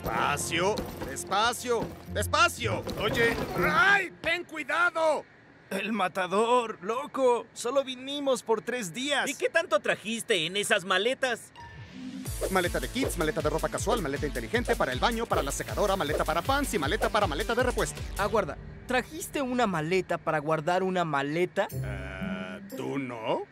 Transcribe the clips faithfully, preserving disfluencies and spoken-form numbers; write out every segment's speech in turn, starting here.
Despacio, despacio, despacio. Oye. ¡Ay! ¡Ten cuidado! El matador, loco. Solo vinimos por tres días. ¿Y qué tanto trajiste en esas maletas? Maleta de kits, maleta de ropa casual, maleta inteligente para el baño, para la secadora, maleta para pants y maleta para maleta de repuesto. Aguarda, ¿trajiste una maleta para guardar una maleta? Uh, ¿Tú no?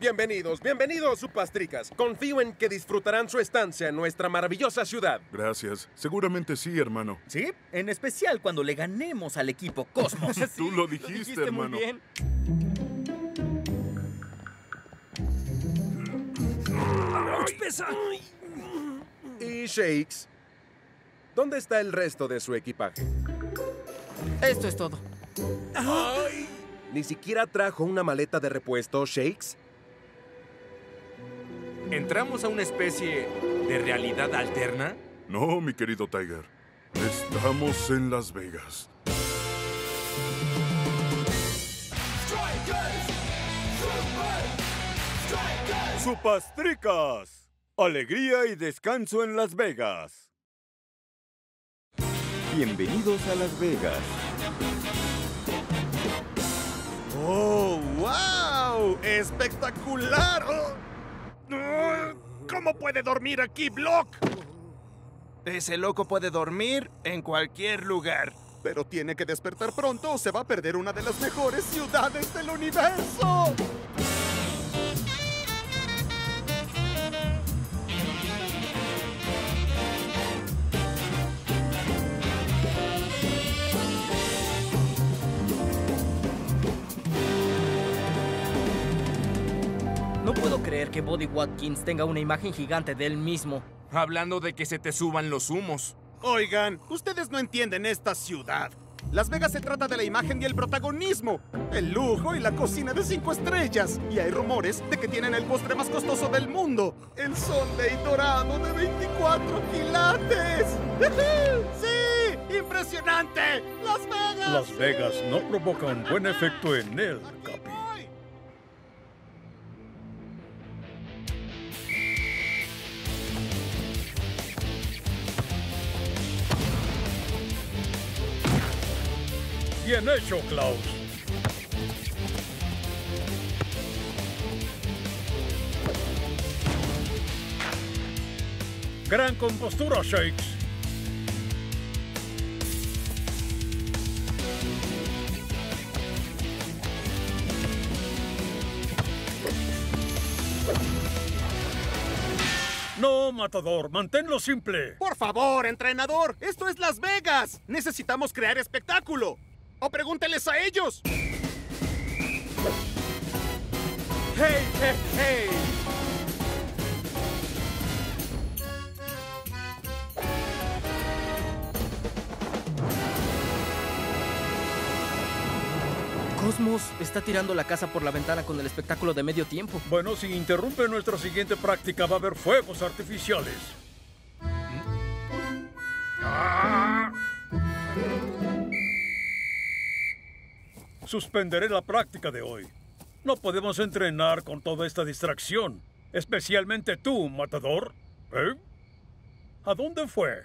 Bienvenidos, bienvenidos, Supa Strikas. Confío en que disfrutarán su estancia en nuestra maravillosa ciudad. Gracias. Seguramente sí, hermano. ¿Sí? En especial cuando le ganemos al equipo Cosmos. Sí, tú lo dijiste, lo dijiste hermano. Muy bien. ¡Pesa! Y Shakes, ¿dónde está el resto de su equipaje? Esto es todo. Ay. ¿Ni siquiera trajo una maleta de repuesto, Shakes? ¿Entramos a una especie de realidad alterna? No, mi querido Tiger. Estamos en Las Vegas. ¡Strikers! ¡Super! ¡Strikers! ¡Supa Strikas! Alegría y descanso en Las Vegas. Bienvenidos a Las Vegas. ¡Oh, wow! ¡Espectacular! Oh. ¿Cómo puede dormir aquí, Block? Ese loco puede dormir en cualquier lugar. Pero tiene que despertar pronto o se va a perder una de las mejores ciudades del universo. No puedo creer que Buddy Watkins tenga una imagen gigante de él mismo. Hablando de que se te suban los humos. Oigan, ustedes no entienden esta ciudad. Las Vegas se trata de la imagen y el protagonismo, el lujo y la cocina de cinco estrellas. Y hay rumores de que tienen el postre más costoso del mundo, el sundae dorado de veinticuatro quilates. ¡Sí! ¡Impresionante! ¡Las Vegas! Las Vegas no provoca un buen efecto en él, Capi. Bien hecho, Klaus. Gran compostura, Shakes. No, Matador, manténlo simple. Por favor, entrenador, esto es Las Vegas. Necesitamos crear espectáculo. ¡O pregúnteles a ellos! ¡Hey, hey, hey! Cosmos está tirando la casa por la ventana con el espectáculo de medio tiempo. Bueno, si interrumpe nuestra siguiente práctica, va a haber fuegos artificiales. ¿Mm? ¡Ah! Suspenderé la práctica de hoy. No podemos entrenar con toda esta distracción. Especialmente tú, Matador. ¿Eh? ¿A dónde fue?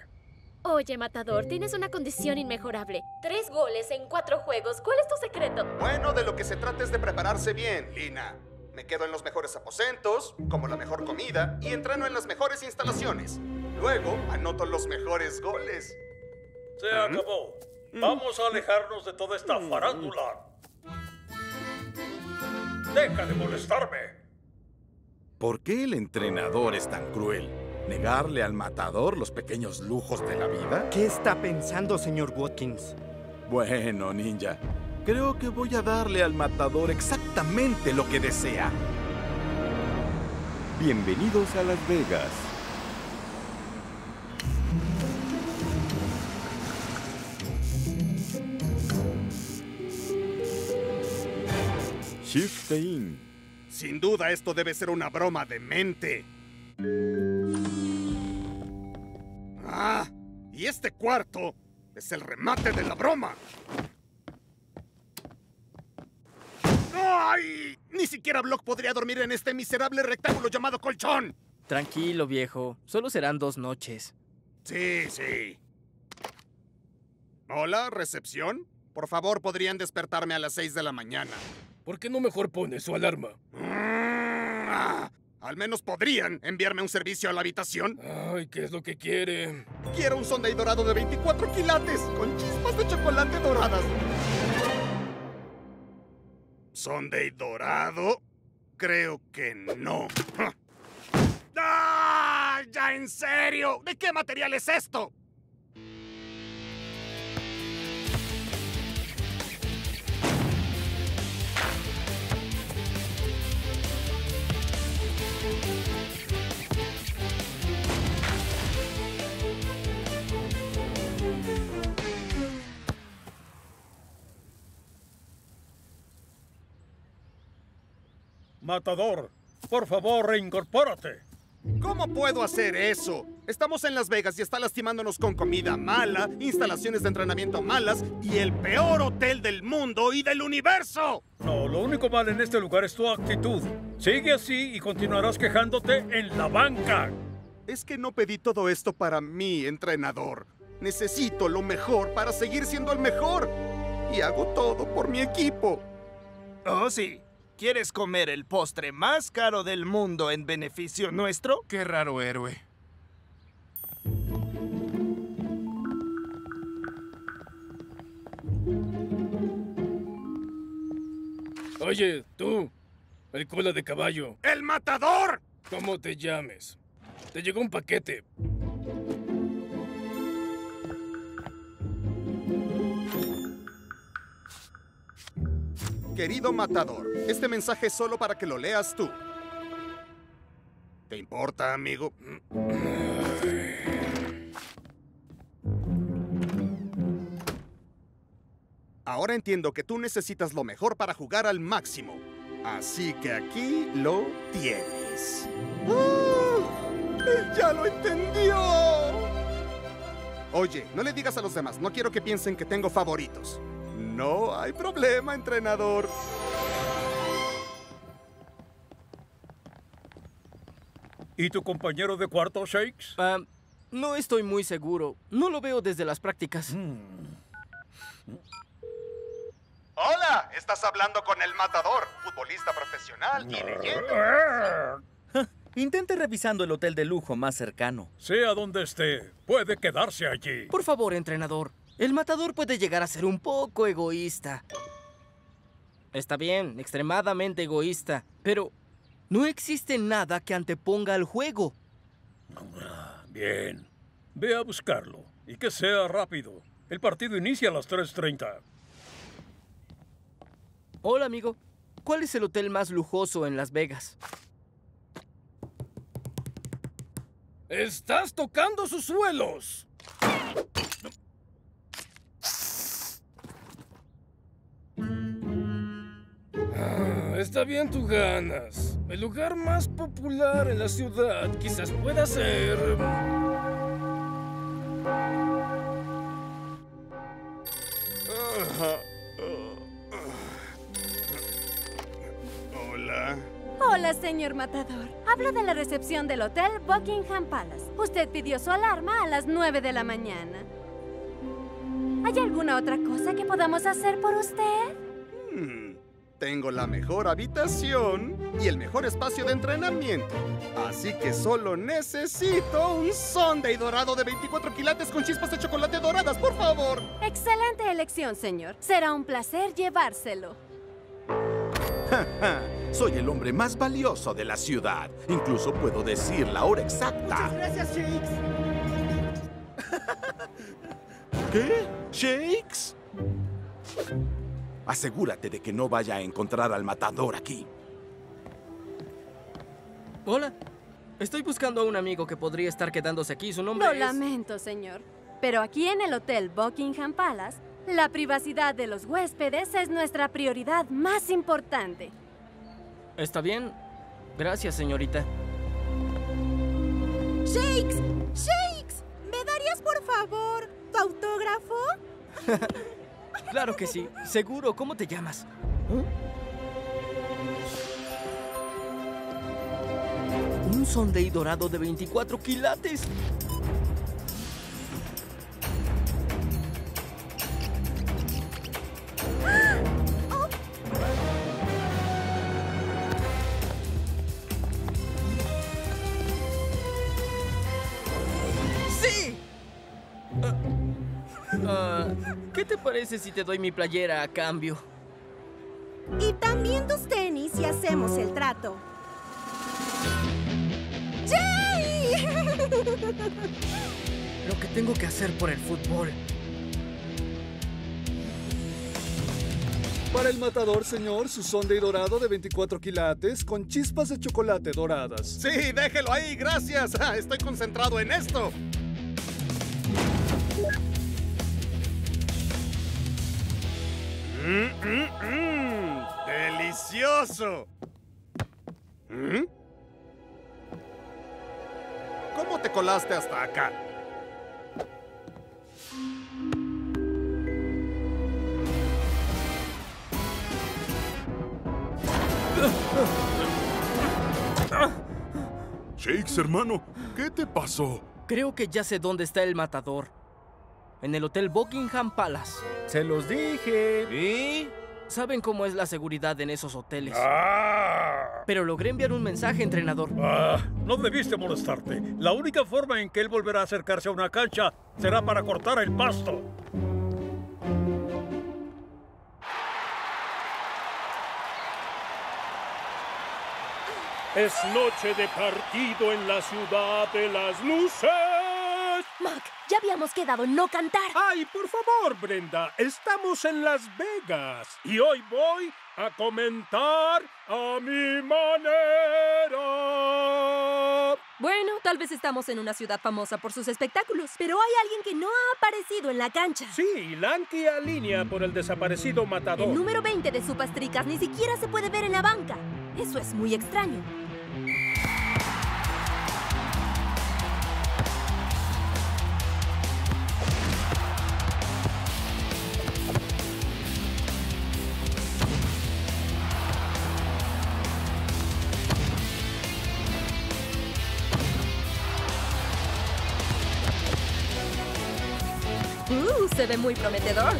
Oye, Matador, tienes una condición inmejorable. Tres goles en cuatro juegos. ¿Cuál es tu secreto? Bueno, de lo que se trata es de prepararse bien, Lina. Me quedo en los mejores aposentos, como la mejor comida, y entreno en las mejores instalaciones. Luego, anoto los mejores goles. Se ¿Mm? acabó. Vamos a alejarnos de toda esta farándula. ¡Deja de molestarme! ¿Por qué el entrenador es tan cruel? ¿Negarle al matador los pequeños lujos de la vida? ¿Qué está pensando, señor Watkins? Bueno, ninja, creo que voy a darle al matador exactamente lo que desea. Bienvenidos a Las Vegas. Shift in. Sin duda, esto debe ser una broma de mente. Ah, y este cuarto es el remate de la broma. ¡Ay! Ni siquiera Block podría dormir en este miserable rectángulo llamado colchón. Tranquilo, viejo. Solo serán dos noches. Sí, sí. Hola, recepción. Por favor, podrían despertarme a las seis de la mañana. ¿Por qué no mejor pones su alarma? Ah, al menos podrían enviarme un servicio a la habitación. Ay, ¿qué es lo que quiere? Quiero un sundae dorado de veinticuatro quilates con chispas de chocolate doradas. ¿Sundae dorado? Creo que no. ¡Ah! ¡Ya en serio! ¿De qué material es esto? Matador, por favor, reincorpórate. ¿Cómo puedo hacer eso? Estamos en Las Vegas y está lastimándonos con comida mala, instalaciones de entrenamiento malas y el peor hotel del mundo y del universo. No, lo único mal en este lugar es tu actitud. Sigue así y continuarás quejándote en la banca. Es que no pedí todo esto para mí, entrenador. Necesito lo mejor para seguir siendo el mejor. Y hago todo por mi equipo. Oh, sí. ¿Quieres comer el postre más caro del mundo en beneficio nuestro? ¡Qué raro héroe! Oye, tú, el cola de caballo. ¡El matador! ¿Cómo te llames? Te llegó un paquete. Querido matador, este mensaje es solo para que lo leas tú. ¿Te importa, amigo? Ahora entiendo que tú necesitas lo mejor para jugar al máximo. Así que aquí lo tienes. ¡Oh! ¡Él ya lo entendió! Oye, no le digas a los demás. No quiero que piensen que tengo favoritos. No hay problema, entrenador. ¿Y tu compañero de cuarto, Shakes? Uh, no estoy muy seguro. No lo veo desde las prácticas. Mm. Hola, estás hablando con El Matador, futbolista profesional y leyenda. Intente revisando el hotel de lujo más cercano. Sea donde esté, puede quedarse allí. Por favor, entrenador. El matador puede llegar a ser un poco egoísta. Está bien, extremadamente egoísta. Pero no existe nada que anteponga al juego. Bien. Ve a buscarlo y que sea rápido. El partido inicia a las tres treinta. Hola, amigo. ¿Cuál es el hotel más lujoso en Las Vegas? ¡Estás tocando sus suelos! Está bien, tú ganas. El lugar más popular en la ciudad quizás pueda ser... Hola. Hola, señor Matador. Hablo de la recepción del hotel Buckingham Palace. Usted pidió su alarma a las nueve de la mañana. ¿Hay alguna otra cosa que podamos hacer por usted? Hmm. Tengo la mejor habitación y el mejor espacio de entrenamiento. Así que solo necesito un sundae dorado de veinticuatro quilates con chispas de chocolate doradas, por favor. Excelente elección, señor. Será un placer llevárselo. Soy el hombre más valioso de la ciudad. Incluso puedo decir la hora exacta. Muchas gracias, Shakes. ¿Qué? ¿Shakes? Asegúrate de que no vaya a encontrar al matador aquí. Hola. Estoy buscando a un amigo que podría estar quedándose aquí. Su nombre es... Lo lamento, señor. Pero aquí en el Hotel Buckingham Palace, la privacidad de los huéspedes es nuestra prioridad más importante. Está bien. Gracias, señorita. ¡Shakes! ¡Shakes! ¿Me darías, por favor, tu autógrafo? Claro que sí. Seguro. ¿Cómo te llamas? ¿Eh? Un sondei dorado de veinticuatro quilates. ¿Qué te parece si te doy mi playera a cambio? Y también tus tenis y hacemos el trato. ¡Yay! Lo que tengo que hacer por el fútbol. Para el matador, señor, su sundae dorado de veinticuatro quilates con chispas de chocolate doradas. Sí, déjelo ahí, gracias. Estoy concentrado en esto. Mm, mm, mm. ¡Delicioso! ¿Mm? ¿Cómo te colaste hasta acá? Shakes, hermano, ¿qué te pasó? Creo que ya sé dónde está el matador. En el Hotel Buckingham Palace. ¡Se los dije! ¿Y? Saben cómo es la seguridad en esos hoteles. Ah. Pero logré enviar un mensaje, entrenador. Ah, no debiste molestarte. La única forma en que él volverá a acercarse a una cancha será para cortar el pasto. Es noche de partido en la ciudad de las luces. Mac, ya habíamos quedado en no cantar. ¡Ay, por favor, Brenda! Estamos en Las Vegas y hoy voy a comentar a mi manera. Bueno, tal vez estamos en una ciudad famosa por sus espectáculos, pero hay alguien que no ha aparecido en la cancha. Sí, Lanky alinea por el desaparecido matador. El número veinte de Supa Strikas ni siquiera se puede ver en la banca. Eso es muy extraño. Se ve muy prometedor.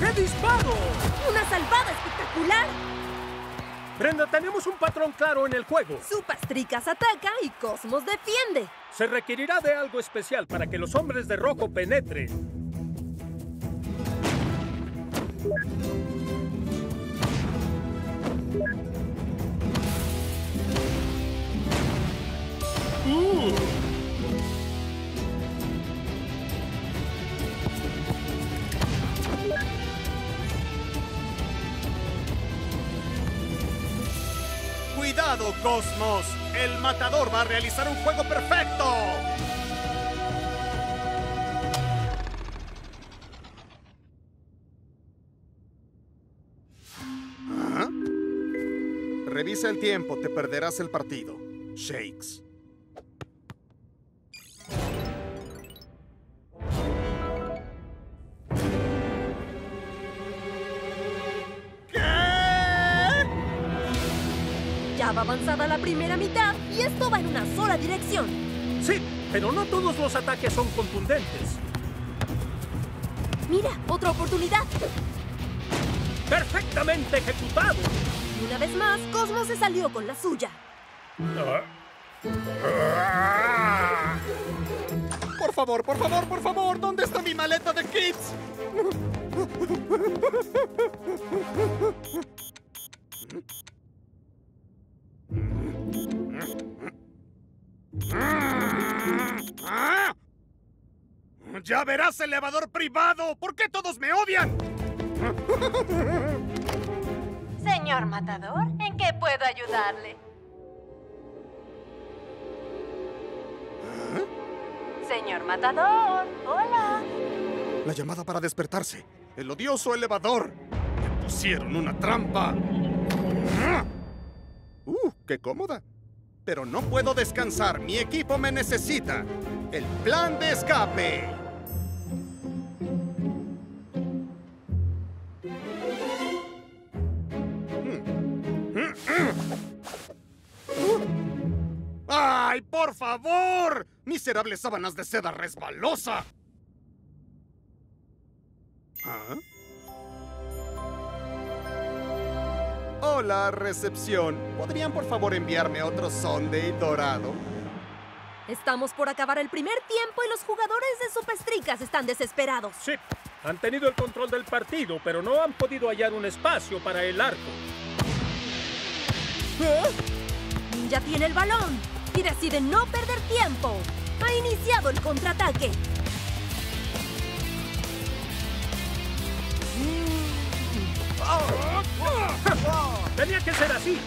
¡Qué disparo! ¡Una salvada espectacular! Brenda, tenemos un patrón claro en el juego. Supa Strikas ataca y Cosmos defiende. Se requerirá de algo especial para que los hombres de rojo penetren. Uh. ¡Cuidado, Cosmos! ¡El matador va a realizar un juego perfecto! ¿Ah? Revisa el tiempo, te perderás el partido. Shakes. Va avanzada la primera mitad y esto va en una sola dirección. Sí, pero no todos los ataques son contundentes. Mira, otra oportunidad. ¡Perfectamente ejecutado! Y una vez más, Cosmos se salió con la suya. Por favor, por favor, por favor, ¿dónde está mi maleta de kits? ¡Ya verás, elevador privado! ¿Por qué todos me odian? Señor Matador, ¿en qué puedo ayudarle? ¿Ah? Señor Matador, hola. La llamada para despertarse. El odioso elevador. Me pusieron una trampa. ¡Uh, qué cómoda! Pero no puedo descansar. Mi equipo me necesita. El plan de escape. ¡Por favor! ¡Miserables sábanas de seda resbalosa! ¿Ah? Hola, recepción. ¿Podrían por favor enviarme otro Sunday dorado? Estamos por acabar el primer tiempo y los jugadores de Supa Strikas están desesperados. Sí, han tenido el control del partido, pero no han podido hallar un espacio para el arco. ¿Eh? Ya tiene el balón y decide no perder tiempo. Ha iniciado el contraataque. Tenía que ser así.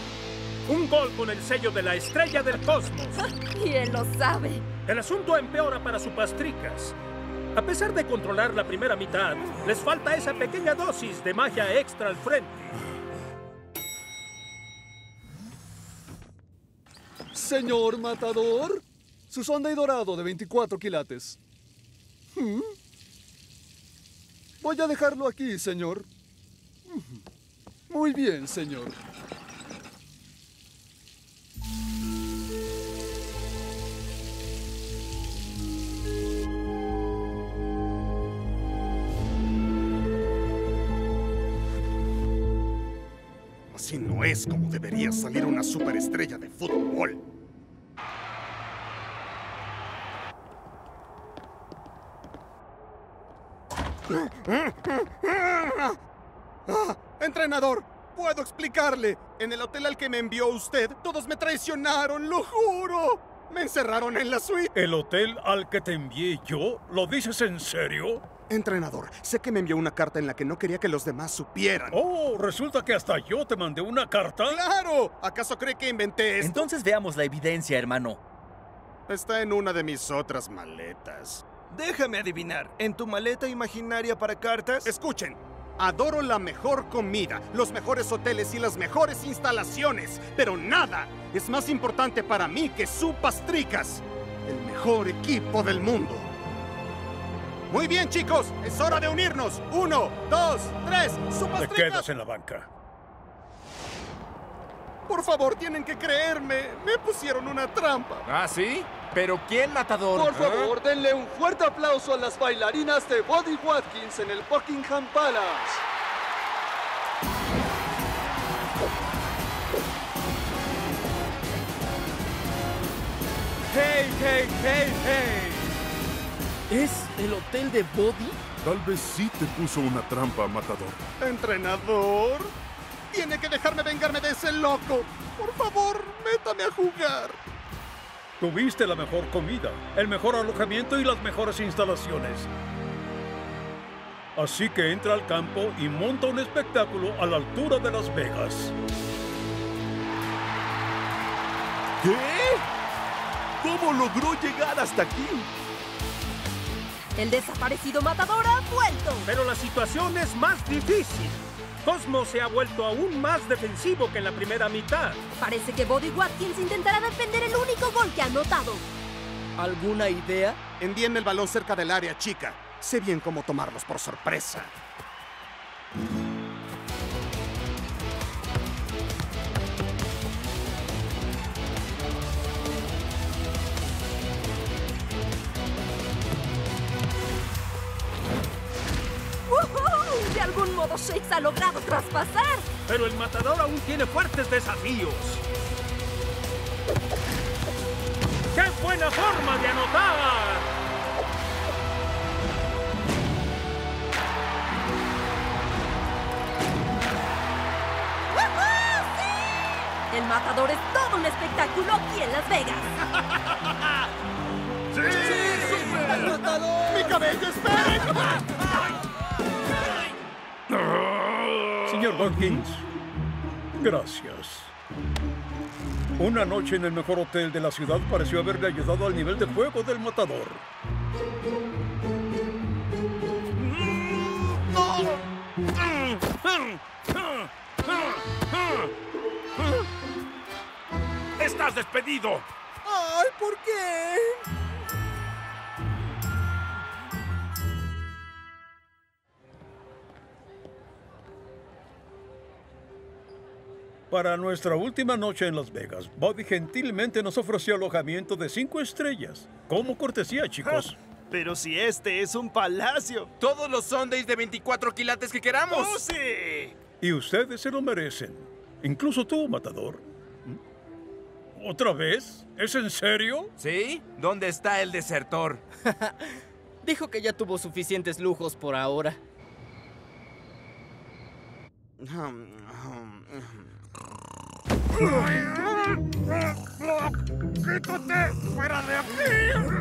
Un gol con el sello de la estrella del Cosmos. ¿Quién lo sabe? El asunto empeora para Supa Strikas. A pesar de controlar la primera mitad, les falta esa pequeña dosis de magia extra al frente. Señor Matador, su sonda y dorado de veinticuatro quilates. ¿Mm? Voy a dejarlo aquí, señor. Muy bien, señor. Así no es como debería salir una superestrella de fútbol. Ah, entrenador, puedo explicarle. En el hotel al que me envió usted, todos me traicionaron, lo juro. Me encerraron en la suite. ¿El hotel al que te envié yo? ¿Lo dices en serio? Entrenador, sé que me envió una carta en la que no quería que los demás supieran. Oh, resulta que hasta yo te mandé una carta. ¡Claro! ¿Acaso cree que inventé esto? Entonces veamos la evidencia, hermano. Está en una de mis otras maletas. Déjame adivinar, ¿en tu maleta imaginaria para cartas? Escuchen. Adoro la mejor comida, los mejores hoteles y las mejores instalaciones, pero nada es más importante para mí que Supa Strikas, el mejor equipo del mundo. Muy bien, chicos, es hora de unirnos. Uno, dos, tres, Supa Strikas. Te quedas en la banca. Por favor, tienen que creerme. Me pusieron una trampa. ¿Ah, sí? ¿Pero quién, Matador? Por favor, ¿eh? Denle un fuerte aplauso a las bailarinas de Buddy Watkins en el Buckingham Palace. ¡Hey, hey, hey, hey! ¿Es el hotel de Buddy? Tal vez sí te puso una trampa, Matador. ¿Entrenador? Tiene que dejarme vengarme de ese loco. Por favor, métame a jugar. Tuviste la mejor comida, el mejor alojamiento y las mejores instalaciones. Así que entra al campo y monta un espectáculo a la altura de Las Vegas. ¿Qué? ¿Cómo logró llegar hasta aquí? El desaparecido Matador ha vuelto. Pero la situación es más difícil. Cosmos se ha vuelto aún más defensivo que en la primera mitad. Parece que Buddy Watkins intentará defender el único gol que ha anotado. ¿Alguna idea? Envíenme el balón cerca del área, chica. Sé bien cómo tomarlos por sorpresa. De algún modo, Shakes ha logrado traspasar. Pero el Matador aún tiene fuertes desafíos. ¡Qué buena forma de anotar! ¡Sí! El Matador es todo un espectáculo aquí en Las Vegas. ¡Sí! ¡Sí, super! ¡El Matador! ¡Mi cabello, esperen! Señor Watkins, gracias. Una noche en el mejor hotel de la ciudad pareció haberle ayudado al nivel de juego del Matador. ¡Estás despedido! ¡Ay, ¿por qué? Para nuestra última noche en Las Vegas, Buddy gentilmente nos ofreció alojamiento de cinco estrellas. Como cortesía, chicos. Ah, pero si este es un palacio. Todos los Sundays de veinticuatro quilates que queramos. ¡Oh, sí! Y ustedes se lo merecen. Incluso tú, Matador. ¿Otra vez? ¿Es en serio? Sí. ¿Dónde está el desertor? Dijo que ya tuvo suficientes lujos por ahora. ¡Quítate! ¡Fuera de aquí!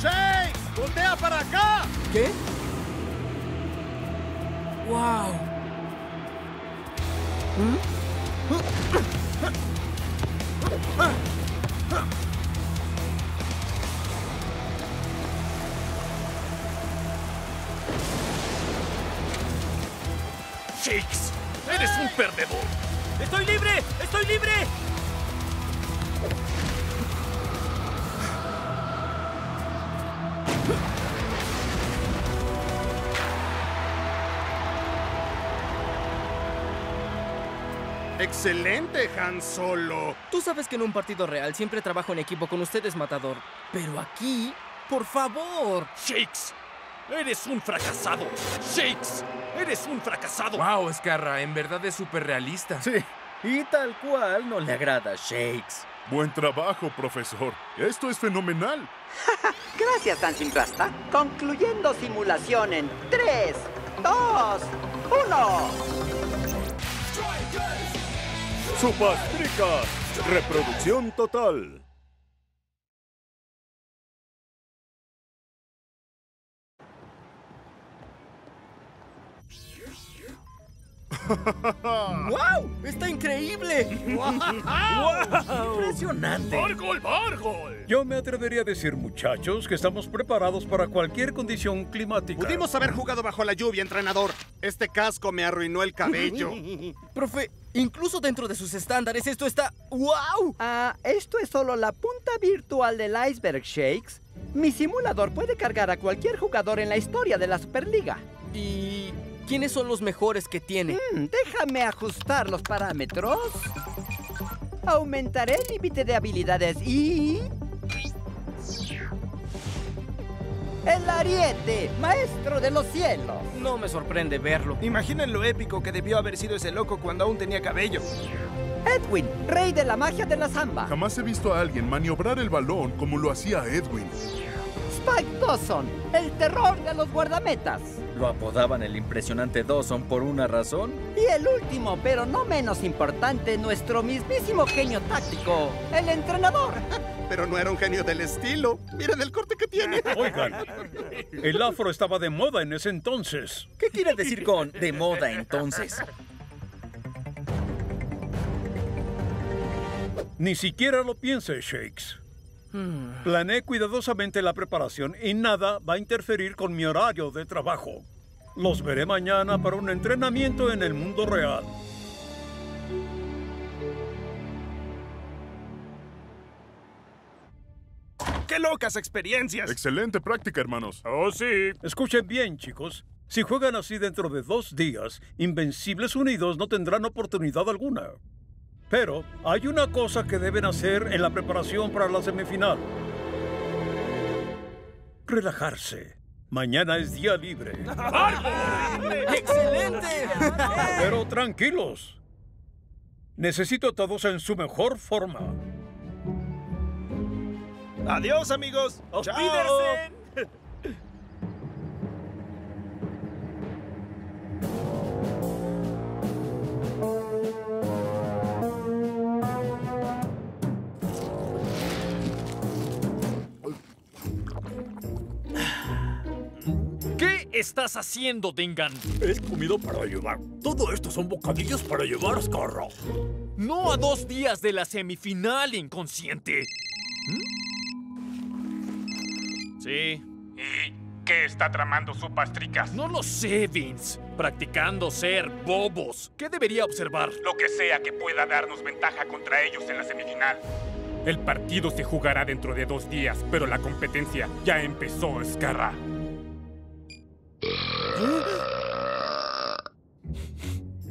¡Shakes! ¡Voltea para acá! ¿Qué? ¡Wow! Shakes, eres un perdedor. ¡Estoy libre! ¡Estoy libre! ¡Excelente, Han Solo! Tú sabes que en un partido real siempre trabajo en equipo con ustedes, Matador. Pero aquí, por favor. ¡Shakes! ¡Eres un fracasado! ¡Shakes! ¡Eres un fracasado! ¡Wow, Scarra! En verdad es súper realista. Sí, y tal cual no le agrada, Shakes. Buen trabajo, profesor. Esto es fenomenal. Gracias, Dancing Rasta. Concluyendo simulación en tres, dos, uno. Supa Strikas, reproducción total. ¡Wow! ¡Está increíble! ¡Wow! ¡Wow! ¡Impresionante! ¡Bargol, bargol! Yo me atrevería a decir, muchachos, que estamos preparados para cualquier condición climática. Pudimos haber jugado bajo la lluvia, entrenador. Este casco me arruinó el cabello. Profe, incluso dentro de sus estándares, esto está... ¡Wow! Ah, esto es solo la punta virtual del iceberg, Shakes. Mi simulador puede cargar a cualquier jugador en la historia de la Superliga. Y... ¿quiénes son los mejores que tiene? Mm, déjame ajustar los parámetros. Aumentaré el límite de habilidades y... ¡el ariete! ¡Maestro de los cielos! No me sorprende verlo. Imaginen lo épico que debió haber sido ese loco cuando aún tenía cabello. Edwin, rey de la magia de la samba. Jamás he visto a alguien maniobrar el balón como lo hacía Edwin. Spike Dawson, el terror de los guardametas. Lo apodaban el impresionante Dawson por una razón. Y el último, pero no menos importante, nuestro mismísimo genio táctico, el entrenador. Pero no era un genio del estilo. Miren el corte que tiene. Oigan, el afro estaba de moda en ese entonces. ¿Qué quiere decir con de moda entonces? Ni siquiera lo piense, Shakes. Planeé cuidadosamente la preparación y nada va a interferir con mi horario de trabajo. Los veré mañana para un entrenamiento en el mundo real. ¡Qué locas experiencias! Excelente práctica, hermanos. ¡Oh, sí! Escuchen bien, chicos. Si juegan así dentro de dos días, Invencibles Unidos no tendrán oportunidad alguna. Pero hay una cosa que deben hacer en la preparación para la semifinal. Relajarse. Mañana es día libre. ¡Excelente! Pero tranquilos. Necesito a todos en su mejor forma. ¡Adiós, amigos! ¡Auf Wiedersehen! ¿Qué estás haciendo, Dingan? Es comido para llevar. Todo esto son bocadillos para llevar, Scarra. No a dos días de la semifinal, inconsciente. ¿Mm? Sí. ¿Eh? ¿Qué está tramando Supa Strikas? No lo sé, Vince. Practicando ser bobos. ¿Qué debería observar? Lo que sea que pueda darnos ventaja contra ellos en la semifinal. El partido se jugará dentro de dos días, pero la competencia ya empezó, Scarra. ¿Qué?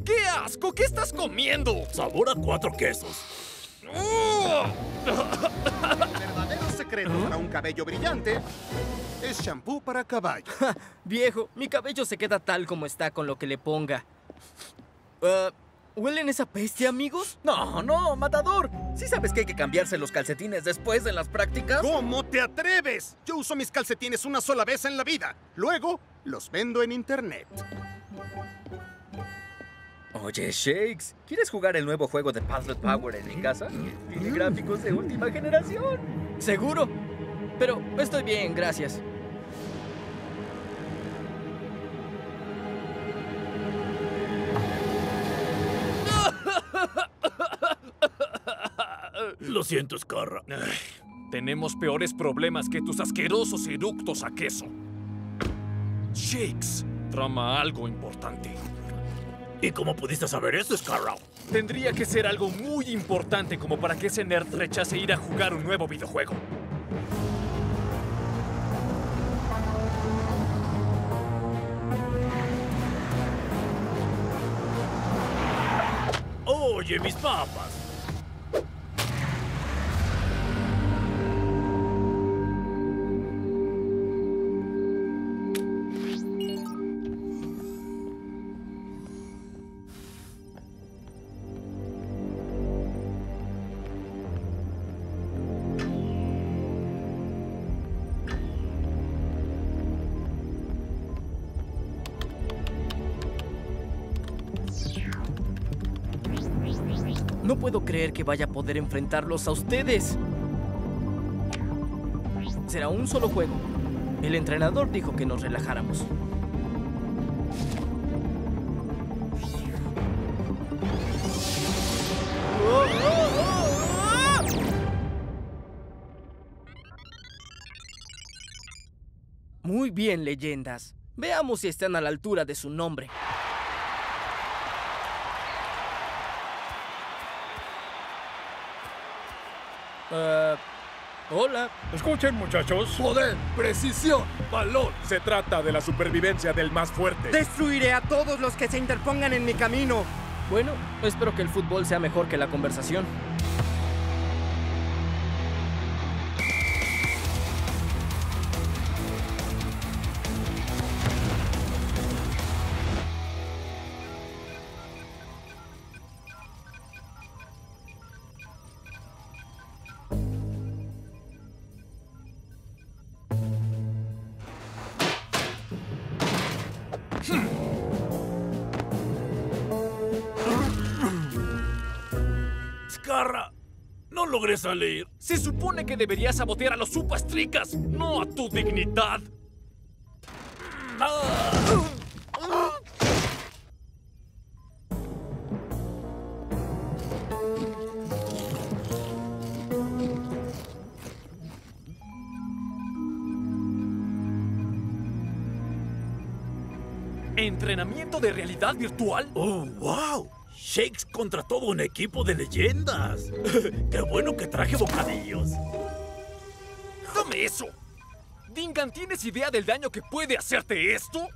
¡Qué asco! ¿Qué estás comiendo? Sabor a cuatro quesos. ¡Oh! El verdadero secreto ¿Ah? para un cabello brillante es shampoo para caballo. Ja, viejo, mi cabello se queda tal como está con lo que le ponga. Uh, ¿Huelen esa peste, amigos? No, no, Matador. ¿Sí sabes que hay que cambiarse los calcetines después de las prácticas? ¿Cómo te atreves? Yo uso mis calcetines una sola vez en la vida. Luego, los vendo en internet. Oye, Shakes, ¿quieres jugar el nuevo juego de Puzzle Power en mi casa? Tiene gráficos de última generación. ¿Seguro? Pero estoy bien, gracias. Lo siento, Scarra. Ay, tenemos peores problemas que tus asquerosos eructos a queso. Shakes trama algo importante. ¿Y cómo pudiste saber eso, Scarra? Tendría que ser algo muy importante como para que ese nerd rechace ir a jugar un nuevo videojuego. Oye, mis papas. No puedo creer que vaya a poder enfrentarlos a ustedes. Será un solo juego. El entrenador dijo que nos relajáramos. Muy bien, leyendas. Veamos si están a la altura de su nombre. Uh, hola. Escuchen, muchachos. Poder, precisión, valor. Se trata de la supervivencia del más fuerte. Destruiré a todos los que se interpongan en mi camino. Bueno, espero que el fútbol sea mejor que la conversación. No logré salir. Se supone que deberías sabotear a los Supa Strikas, no a tu dignidad. ¿Entrenamiento de realidad virtual? ¡Oh, wow! Shakes contra todo un equipo de leyendas. ¡Qué bueno que traje bocadillos! ¡Dame eso! Dingan, ¿tienes idea del daño que puede hacerte esto?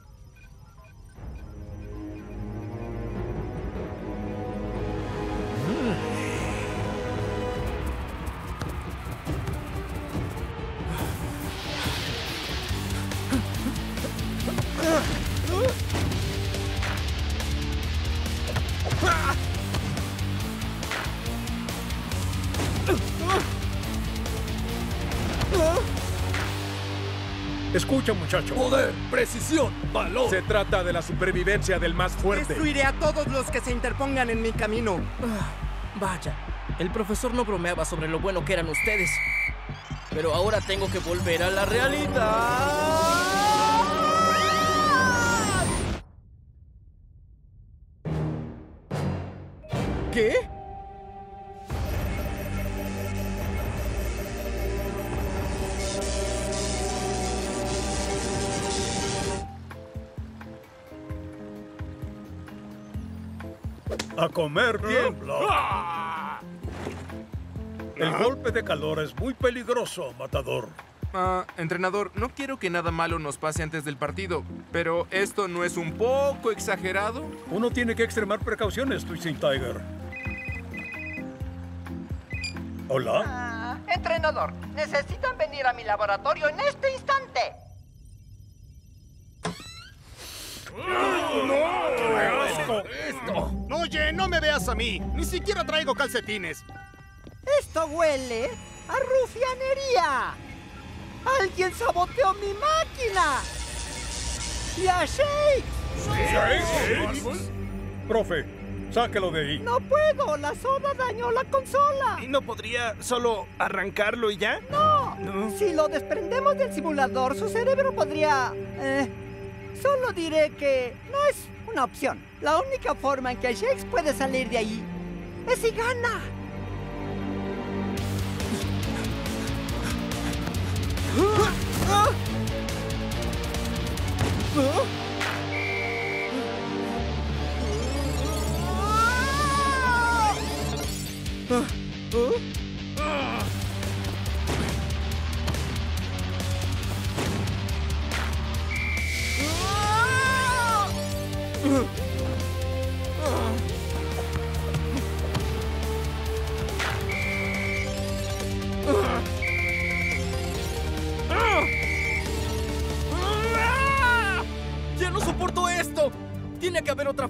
Escucha, muchacho. Poder, precisión, valor. Se trata de la supervivencia del más fuerte. Destruiré a todos los que se interpongan en mi camino. Ah, vaya, el profesor no bromeaba sobre lo bueno que eran ustedes. Pero ahora tengo que volver a la realidad. ¿Qué? ¡A comer bien, Block! El golpe de calor es muy peligroso, Matador. Ah, uh, entrenador, no quiero que nada malo nos pase antes del partido, pero ¿esto no es un poco exagerado? Uno tiene que extremar precauciones, Twisting Tiger. ¿Hola? Ah, entrenador, necesitan venir a mi laboratorio en este instante. ¡No! ¡No! ¡Qué asco! Oye, no me veas a mí. Ni siquiera traigo calcetines. Esto huele a rufianería. ¡Alguien saboteó mi máquina! ¡Y a Shakes! ¿Shakes? Profe, sáquelo de ahí. ¡No puedo! ¡La soda dañó la consola! ¿Y no podría solo arrancarlo y ya? ¡No! ¿No? Si lo desprendemos del simulador, su cerebro podría... Eh, solo diré que no es una opción. La única forma en que Shakes puede salir de ahí es si gana.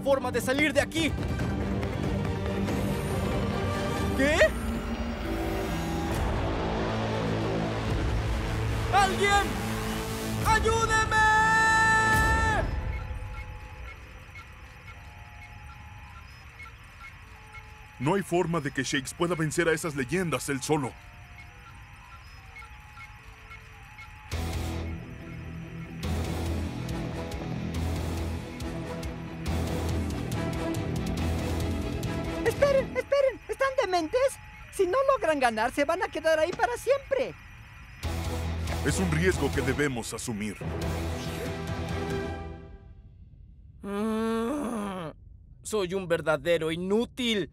Forma de salir de aquí. ¿Qué? ¡Alguien! ¡Ayúdeme! No hay forma de que Shakes pueda vencer a esas leyendas él solo. Ganar, se van a quedar ahí para siempre. Es un riesgo que debemos asumir. Mm, soy un verdadero inútil.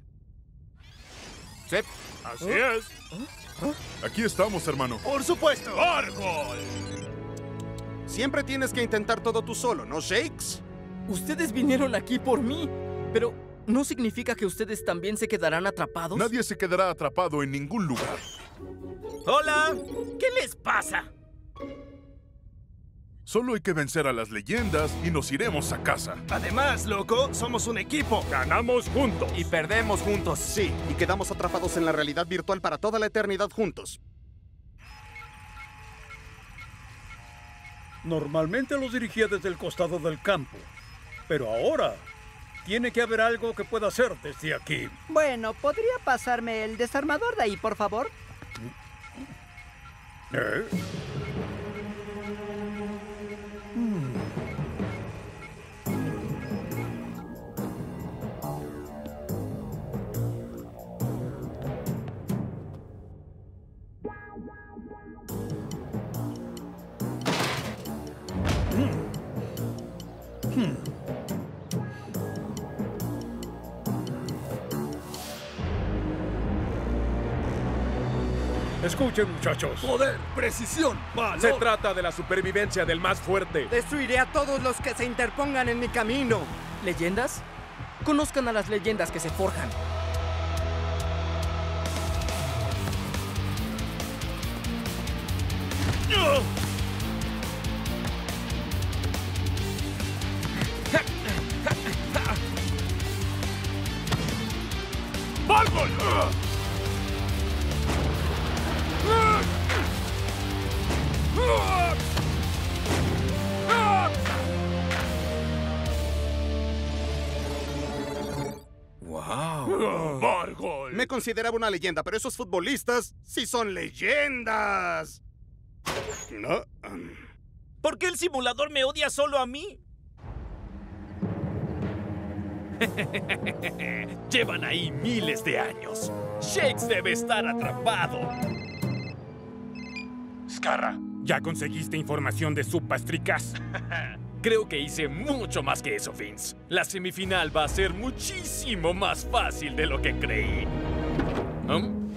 Sí, así ¿Eh? es. ¿Eh? Aquí estamos, hermano. Por supuesto. ¡Argol! Siempre tienes que intentar todo tú solo, ¿no, Shakes? Ustedes vinieron aquí por mí, pero... ¿No significa que ustedes también se quedarán atrapados? Nadie se quedará atrapado en ningún lugar. ¡Hola! ¿Qué les pasa? Solo hay que vencer a las leyendas y nos iremos a casa. Además, loco, somos un equipo. Ganamos juntos. Y perdemos juntos. Sí, y quedamos atrapados en la realidad virtual para toda la eternidad juntos. Normalmente los dirigía desde el costado del campo, pero ahora... Tiene que haber algo que pueda hacer desde aquí. Bueno, ¿podría pasarme el desarmador de ahí, por favor? ¿Eh? Mm. Escuchen, muchachos. Poder, precisión, valor. Se trata de la supervivencia del más fuerte. Destruiré a todos los que se interpongan en mi camino. ¿Leyendas? Conozcan a las leyendas que se forjan. ¡Bárbaro! Me consideraba una leyenda, pero esos futbolistas sí son leyendas. ¿No? ¿Por qué el simulador me odia solo a mí? Llevan ahí miles de años. Shakes debe estar atrapado. Scarra, ¿ya conseguiste información de Supa Strikas? Creo que hice mucho más que eso, Vince. La semifinal va a ser muchísimo más fácil de lo que creí. ¿Um?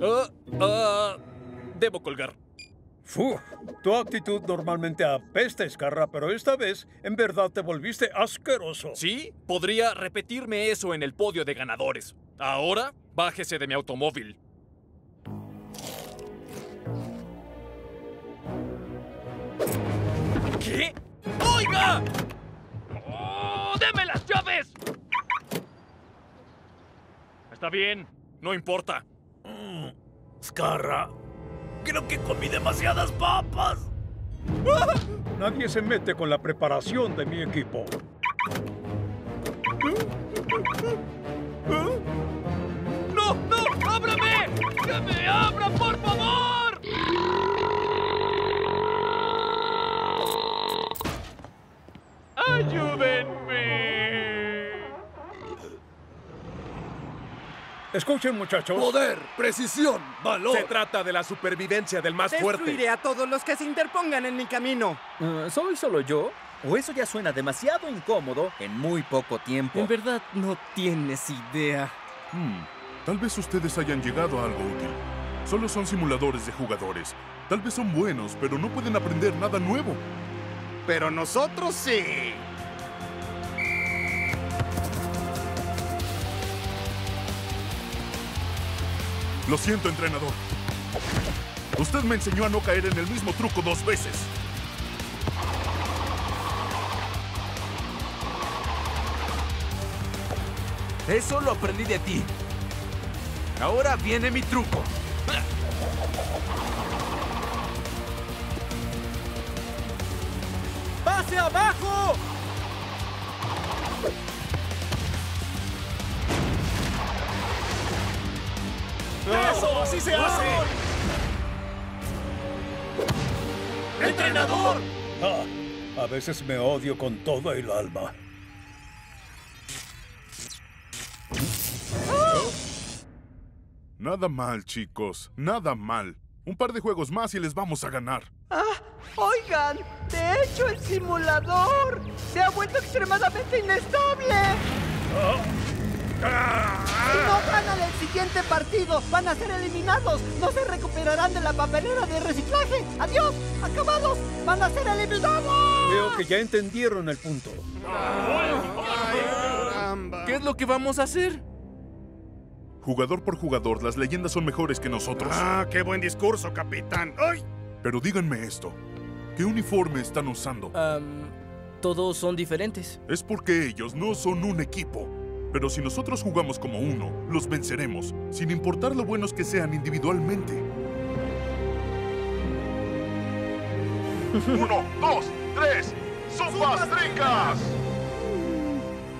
Uh, uh, debo colgar. Uf, tu actitud normalmente apesta, Escarra, pero esta vez en verdad te volviste asqueroso. Sí, podría repetirme eso en el podio de ganadores. Ahora, bájese de mi automóvil. ¿Qué? ¡Oiga! ¡Oh, deme las llaves! Está bien, no importa. Mm, Escarra. Creo que comí demasiadas papas. Nadie se mete con la preparación de mi equipo. ¡No, no! ¡Ábrame! ¡Que me abra, por favor! ¡Ayúdenme! Escuchen, muchachos. Poder, precisión, valor. Se trata de la supervivencia del más fuerte. Destruiré a todos los que se interpongan en mi camino. Uh, ¿Soy solo yo? ¿O eso ya suena demasiado incómodo en muy poco tiempo? En verdad no tienes idea. Hmm. Tal vez ustedes hayan llegado a algo útil. Solo son simuladores de jugadores. Tal vez son buenos, pero no pueden aprender nada nuevo. Pero nosotros sí. Lo siento, entrenador. Usted me enseñó a no caer en el mismo truco dos veces. Eso lo aprendí de ti. Ahora viene mi truco. ¡Pase abajo! ¡Eso! ¡Así se hace! ¡Entrenador! Ah, a veces me odio con todo el alma. Nada mal, chicos. Nada mal. Un par de juegos más y les vamos a ganar. ¡Ah! ¡Oigan! ¡De hecho, el simulador se ha vuelto extremadamente inestable! Oh. Si no ganan el siguiente partido, van a ser eliminados. No se recuperarán de la papelera de reciclaje. ¡Adiós! ¡Acabados! ¡Van a ser eliminados! Creo que ya entendieron el punto. ¿Qué es lo que vamos a hacer? Jugador por jugador, las leyendas son mejores que nosotros. ¡Ah, qué buen discurso, capitán! ¡Ay! Pero díganme esto. ¿Qué uniforme están usando? Um, todos son diferentes. Es porque ellos no son un equipo. Pero si nosotros jugamos como uno, los venceremos, sin importar lo buenos que sean individualmente. ¡Uno, dos, tres! ¡Supa Strikas!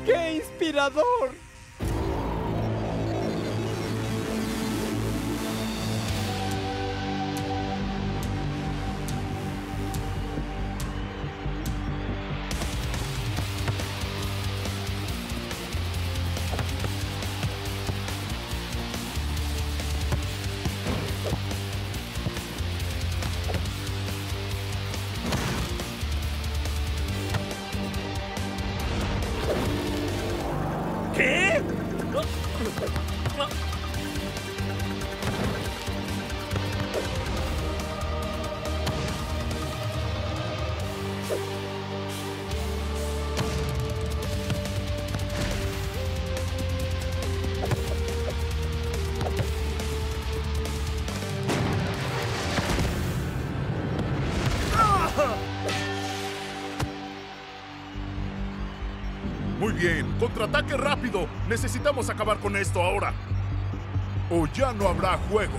¡Qué inspirador! Bien, contraataque rápido. Necesitamos acabar con esto ahora. O ya no habrá juegos.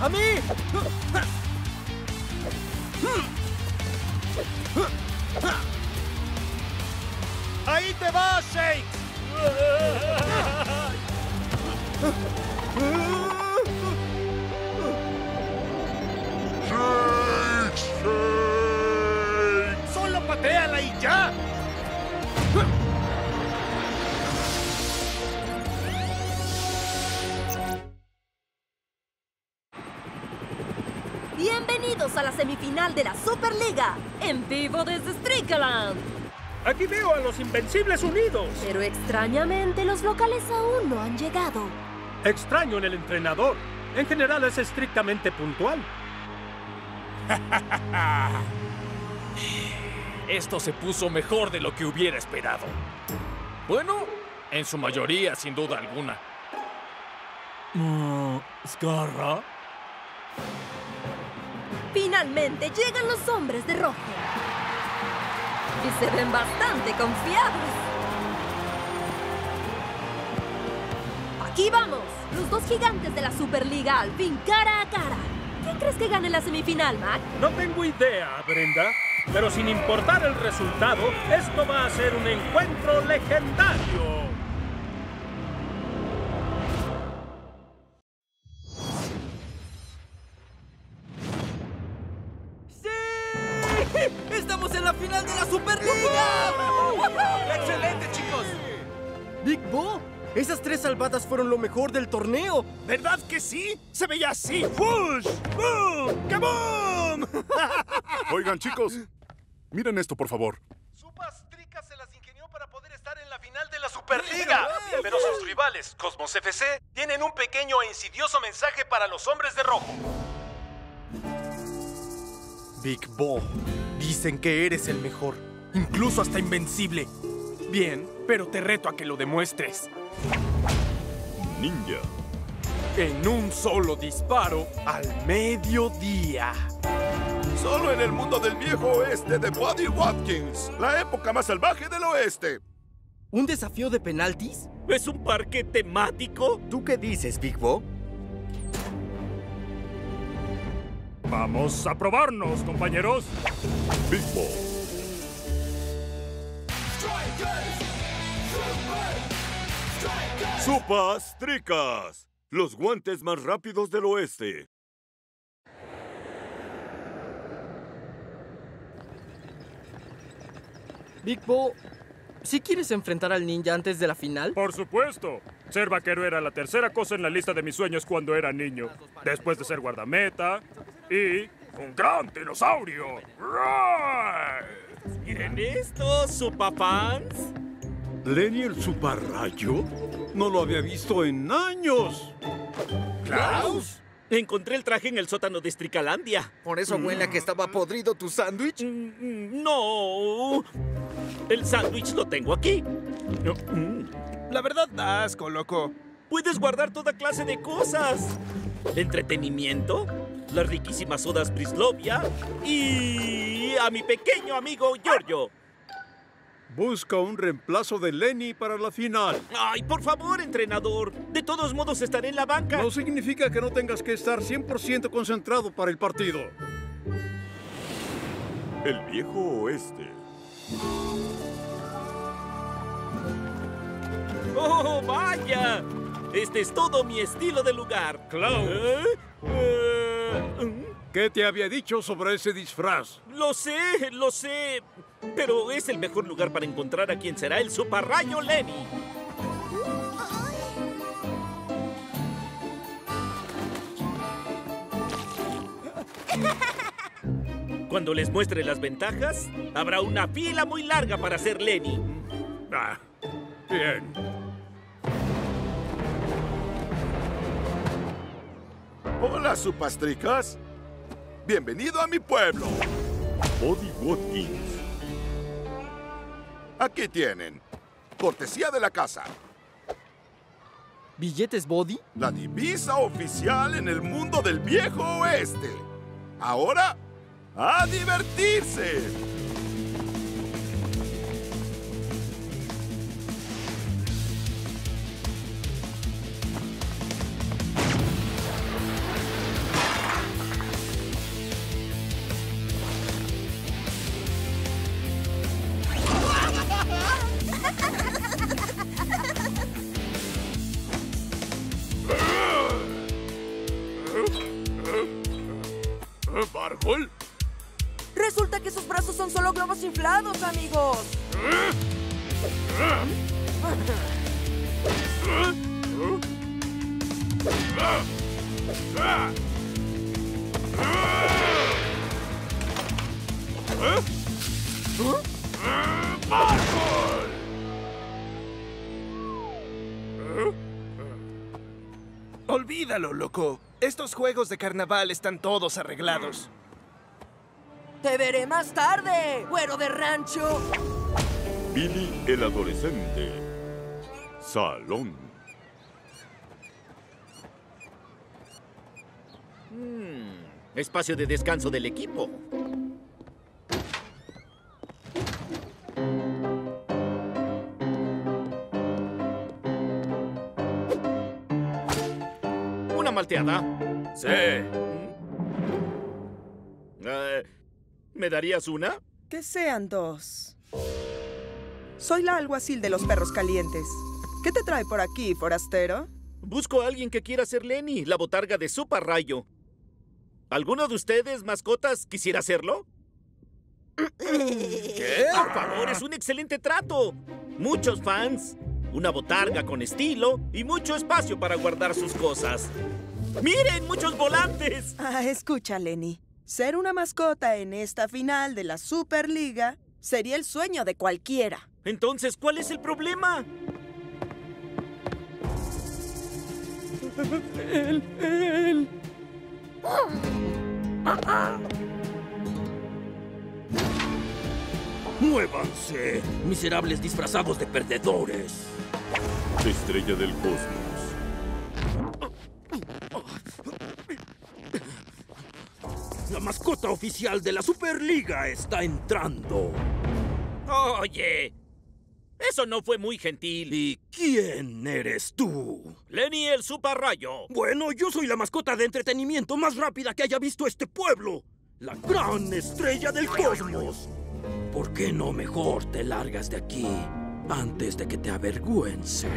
¡A mí! ¡Ahí te vas, Shakes! ¡Shakes! ¡Shakes! ¡Solo pateala y ya! Bienvenidos a la semifinal de la Superliga, en vivo desde Strikaland. Aquí veo a los Invencibles Unidos. Pero extrañamente los locales aún no han llegado. Extraño en el entrenador. En general es estrictamente puntual. Esto se puso mejor de lo que hubiera esperado. Bueno, en su mayoría, sin duda alguna. ¿Scarra? Finalmente llegan los hombres de rojo. Y se ven bastante confiados. Aquí vamos, los dos gigantes de la Superliga al fin cara a cara. ¿Quién crees que gane la semifinal, Mac? No tengo idea, Brenda. Pero sin importar el resultado, esto va a ser un encuentro legendario. ¡Estamos en la final de la Superliga! ¡Woo! ¡Excelente, chicos! ¡Big Bo! ¡Esas tres salvadas fueron lo mejor del torneo! ¿Verdad que sí? ¡Se veía así! ¡Push! ¡Boom! ¡Kaboom! Oigan, chicos, miren esto, por favor. Supa Strikas se las ingenió para poder estar en la final de la Superliga. Pero sus rivales, Cosmos F C, tienen un pequeño e insidioso mensaje para los hombres de rojo. Big Bo... Dicen que eres el mejor, incluso hasta invencible. Bien, pero te reto a que lo demuestres. Ninja. En un solo disparo al mediodía. Solo en el mundo del viejo oeste de Buddy Watkins, la época más salvaje del oeste. ¿Un desafío de penaltis? ¿Es un parque temático? ¿Tú qué dices, Big Bo? ¡Vamos a probarnos, compañeros! Big Bo. Supa Strikas, los guantes más rápidos del oeste. Big Bo, ¿sí quieres enfrentar al ninja antes de la final? Por supuesto. Ser vaquero era la tercera cosa en la lista de mis sueños cuando era niño. Después de ser guardameta y... ¡un gran dinosaurio! ¡Ray! ¡Miren esto, Supapans! ¿Lenny el Suparrayo? No lo había visto en años. ¿Klaus? Encontré el traje en el sótano de Strikalandia. ¿Por eso huele a que estaba podrido tu sándwich? No. El sándwich lo tengo aquí. La verdad da asco, loco. Puedes guardar toda clase de cosas. Entretenimiento, las riquísimas sodas Brislovia y a mi pequeño amigo Giorgio. Busca un reemplazo de Lenny para la final. ¡Ay, por favor, entrenador! De todos modos estaré en la banca. No significa que no tengas que estar cien por ciento concentrado para el partido. El viejo oeste. ¡Oh, vaya! Este es todo mi estilo de lugar. Klaus. ¿Eh? ¿Eh? ¿Qué te había dicho sobre ese disfraz? Lo sé, lo sé. Pero es el mejor lugar para encontrar a quien será el Suparrayo Lenny. Cuando les muestre las ventajas, habrá una fila muy larga para ser Lenny. Ah, bien. ¡Hola, Supa Strikas! ¡Bienvenido a mi pueblo! Buddy Watkins. Aquí tienen. Cortesía de la casa. ¿Billetes Buddy? La divisa oficial en el mundo del viejo oeste. Ahora, ¡a divertirse! resulta que esos brazos son solo globos inflados, amigos. Olvídalo, loco. Estos juegos de carnaval están todos arreglados. ¡Te veré más tarde, güero de rancho! Billy el adolescente. Salón. Hmm, espacio de descanso del equipo. ¿Una malteada? Sí. Eh... ¿Me darías una? Que sean dos. Soy la alguacil de los perros calientes. ¿Qué te trae por aquí, forastero? Busco a alguien que quiera ser Lenny, la botarga de Supa Rayo. ¿Alguno de ustedes, mascotas, quisiera hacerlo? ¿Qué? Por favor, es un excelente trato. Muchos fans, una botarga con estilo y mucho espacio para guardar sus cosas. ¡Miren, muchos volantes! Ah, escucha, Lenny. Ser una mascota en esta final de la Superliga sería el sueño de cualquiera. Entonces, ¿cuál es el problema? Él, él. ¡Muévanse, miserables disfrazados de perdedores! Estrella del Cosmos. La mascota oficial de la Superliga está entrando. Oye, eso no fue muy gentil. ¿Y quién eres tú? Lenny el Superrayo. Bueno, yo soy la mascota de entretenimiento más rápida que haya visto este pueblo. La gran estrella del cosmos. ¿Por qué no mejor te largas de aquí antes de que te avergüence?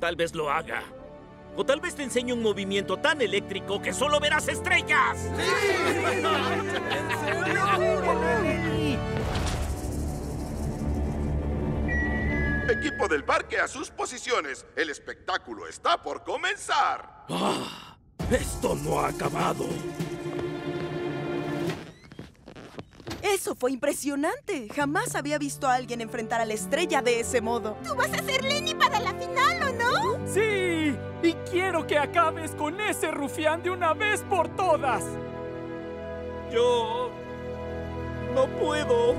Tal vez lo haga. O tal vez te enseñe un movimiento tan eléctrico que solo verás estrellas. ¡Sí! Equipo del parque a sus posiciones. El espectáculo está por comenzar. Ah, esto no ha acabado. Eso fue impresionante. Jamás había visto a alguien enfrentar a la estrella de ese modo. ¿Tú vas a ser Lenny para la final o no? ¡Sí! Y quiero que acabes con ese rufián de una vez por todas. Yo... no puedo.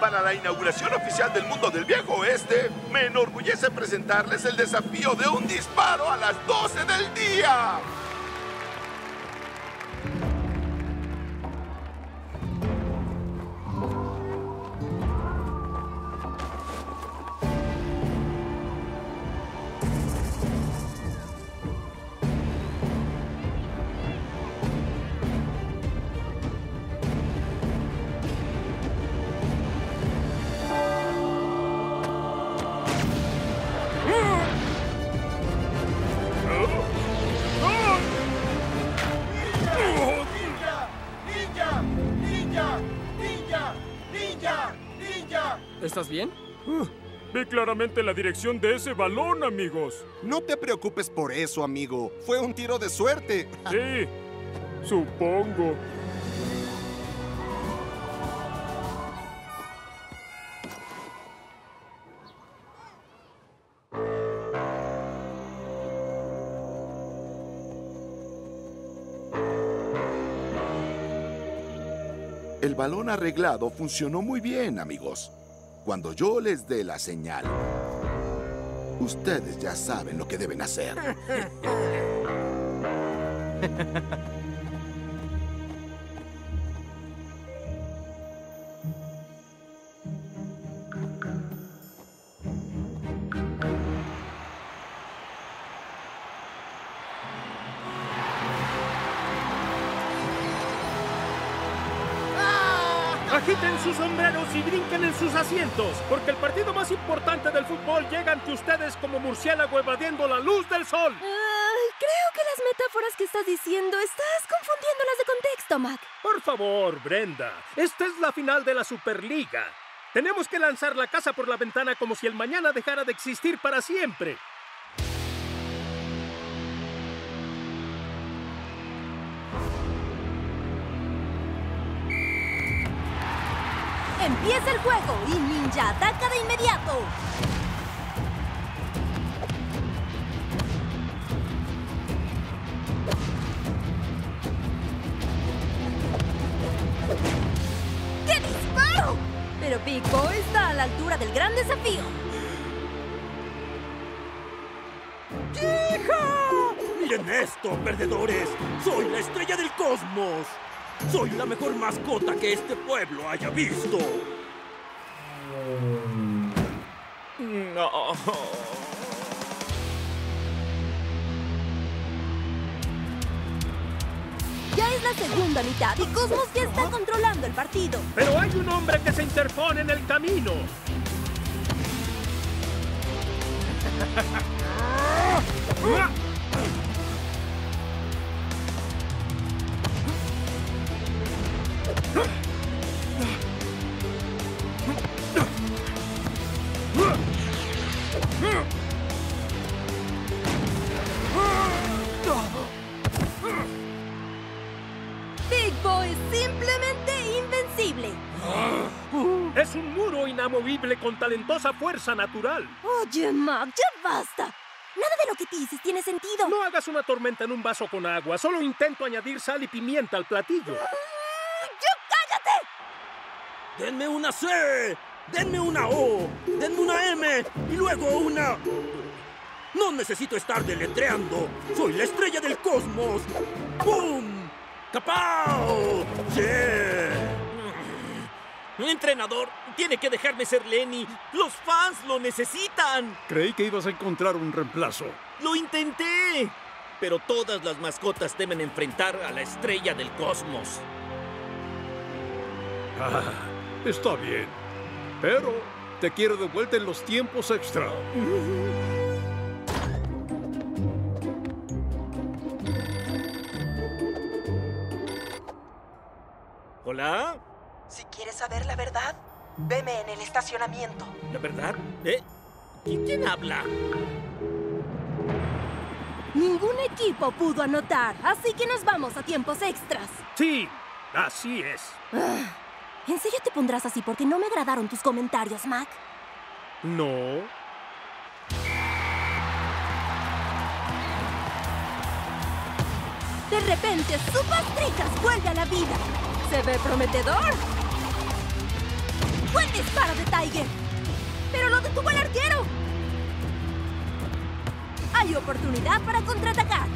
Para la inauguración oficial del mundo del viejo oeste, me enorgullece presentarles el desafío de un disparo a las doce del día. ¿Estás bien? Uh, vi claramente la dirección de ese balón, amigos. No te preocupes por eso, amigo. Fue un tiro de suerte. Sí, supongo. El balón arreglado funcionó muy bien, amigos. Cuando yo les dé la señal, ustedes ya saben lo que deben hacer. agiten sus sombreros y brinquen en sus asientos, porque el partido más importante del fútbol llega ante ustedes como murciélago evadiendo la luz del sol. Uh, creo que las metáforas que estás diciendo estás confundiéndolas de contexto, Mac. Por favor, Brenda. Esta es la final de la Superliga. Tenemos que lanzar la casa por la ventana como si el mañana dejara de existir para siempre. ¡Empieza el juego! ¡Y Ninja ataca de inmediato! ¡Qué disparo! Pero Pico está a la altura del gran desafío. ¡Hija! ¡Miren esto, perdedores! ¡Soy la estrella del Cosmos! ¡Soy la mejor mascota que este pueblo haya visto! No. Ya es la segunda mitad y Cosmos ya está controlando el partido. ¡Pero hay un hombre que se interpone en el camino! Con talentosa fuerza natural. Oye, Mac, ya basta. Nada de lo que dices tiene sentido. No hagas una tormenta en un vaso con agua. Solo intento añadir sal y pimienta al platillo. ¡Yo cállate! ¡Denme una C! ¡Denme una O! ¡Denme una M! ¡Y luego una! No necesito estar deletreando. ¡Soy la estrella del Cosmos! ¡Bum! ¡Capao! ¡Yeah! Entrenador, tiene que dejarme ser Lenny. ¡Los fans lo necesitan! Creí que ibas a encontrar un reemplazo. ¡Lo intenté! Pero todas las mascotas deben enfrentar a la estrella del Cosmos. Ah, está bien. Pero te quiero de vuelta en los tiempos extra. ¿Hola? Si quieres saber la verdad, veme en el estacionamiento. ¿La verdad? ¿Eh? ¿Quién habla? Ningún equipo pudo anotar, así que nos vamos a tiempos extras. Sí, así es. Ah, ¿en serio te pondrás así porque no me agradaron tus comentarios, Mac? No. De repente, Supa Strikas vuelve a la vida. ¡Se ve prometedor! ¡Buen disparo de Tiger! ¡Pero lo detuvo el arquero! Hay oportunidad para contraatacar.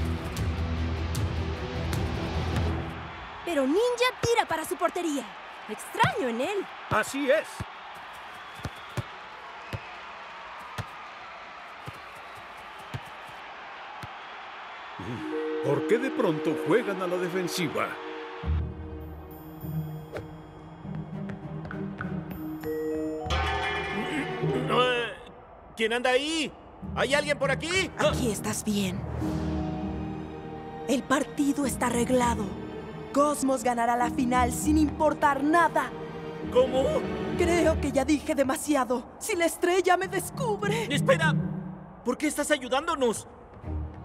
Pero Ninja tira para su portería. Extraño en él. Así es. ¿Por qué de pronto juegan a la defensiva? ¿Quién anda ahí? ¿Hay alguien por aquí? Aquí estás bien. El partido está arreglado. Cosmos ganará la final sin importar nada. ¿Cómo? Creo que ya dije demasiado. Si la estrella me descubre... ¡Espera! ¿Por qué estás ayudándonos?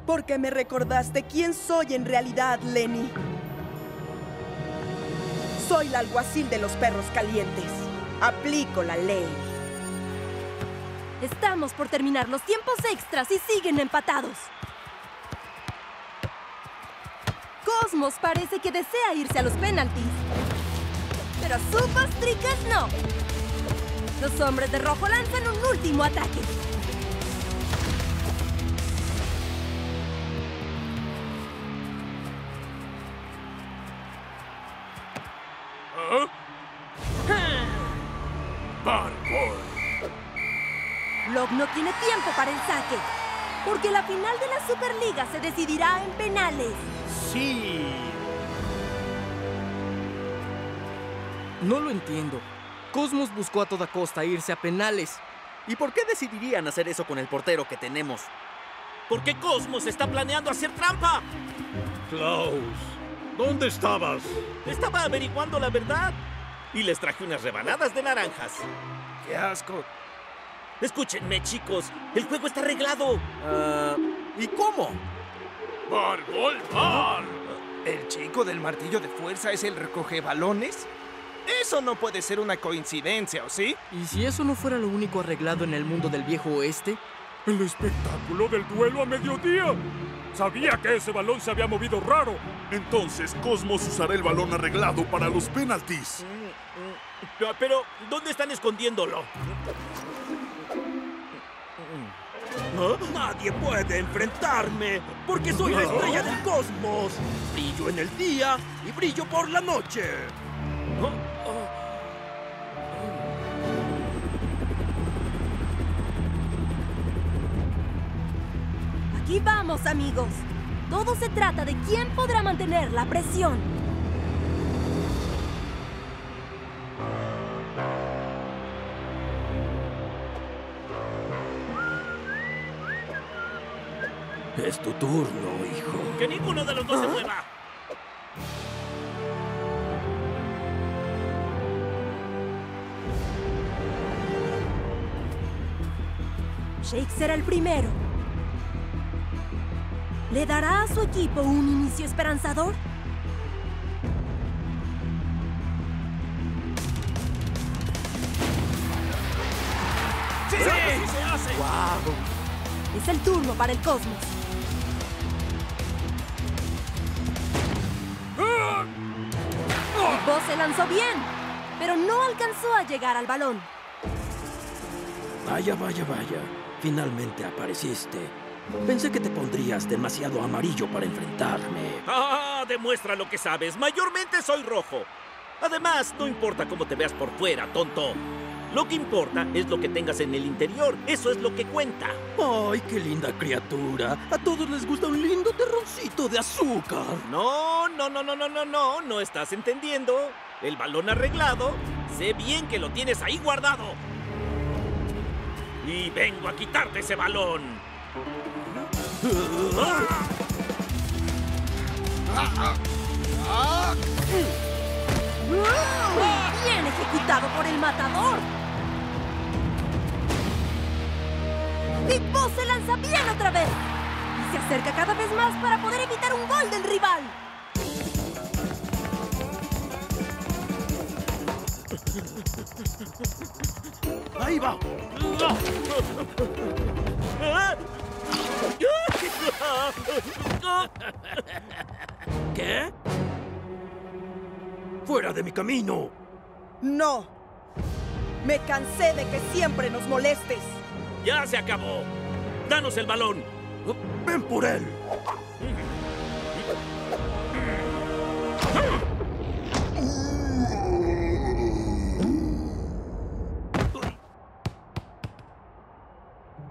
Porque me recordaste quién soy en realidad, Lenny. Soy el alguacil de los perros calientes. Aplico la ley. Estamos por terminar los tiempos extras y siguen empatados. Cosmos parece que desea irse a los penaltis. Pero Supa Strikas no. Los hombres de rojo lanzan un último ataque. ¿Ah? No tiene tiempo para el saque, porque la final de la Superliga se decidirá en penales. Sí. No lo entiendo. Cosmos buscó a toda costa irse a penales. ¿Y por qué decidirían hacer eso con el portero que tenemos? Porque Cosmos está planeando hacer trampa. Klaus, ¿dónde estabas? Estaba averiguando la verdad. Y les traje unas rebanadas de naranjas. ¡Qué asco! Escúchenme, chicos. El juego está arreglado. Uh, ¿Y cómo? ¡Bar, gol, bar! ¿El chico del martillo de fuerza es el recogebalones? Eso no puede ser una coincidencia, ¿o sí? ¿Y si eso no fuera lo único arreglado en el mundo del viejo oeste? ¡El espectáculo del duelo a mediodía! Sabía que ese balón se había movido raro. Entonces Cosmos usará el balón arreglado para los penaltis. Pero, ¿dónde están escondiéndolo? ¿Ah? Nadie puede enfrentarme, porque soy la estrella del cosmos. Brillo en el día y brillo por la noche. ¿Ah? Aquí vamos, amigos. Todo se trata de quién podrá mantener la presión. Es tu turno, hijo. ¡Que ninguno de los dos ¿Ah? se mueva! Shakes será el primero. ¿Le dará a su equipo un inicio esperanzador? ¡Sí! ¡Sí, sí se hace! ¡Wow! Es el turno para el Cosmos. El boss se lanzó bien, pero no alcanzó a llegar al balón. Vaya, vaya, vaya. Finalmente apareciste. Pensé que te pondrías demasiado amarillo para enfrentarme. ¡Ah! Demuestra lo que sabes. Mayormente soy rojo. Además, no importa cómo te veas por fuera, tonto. Lo que importa es lo que tengas en el interior. Eso es lo que cuenta. ¡Ay, qué linda criatura! A todos les gusta un lindo terroncito de azúcar. No, no, no, no, no, no, no. No estás entendiendo. El balón arreglado. Sé bien que lo tienes ahí guardado. Y vengo a quitarte ese balón. ¡Bien ejecutado por el matador! Big Boss se lanza bien otra vez y se acerca cada vez más para poder evitar un gol del rival. ¡Ahí va! ¿Qué? ¡Fuera de mi camino! ¡No! Me cansé de que siempre nos molestes. ¡Ya se acabó! ¡Danos el balón! ¡Ven por él!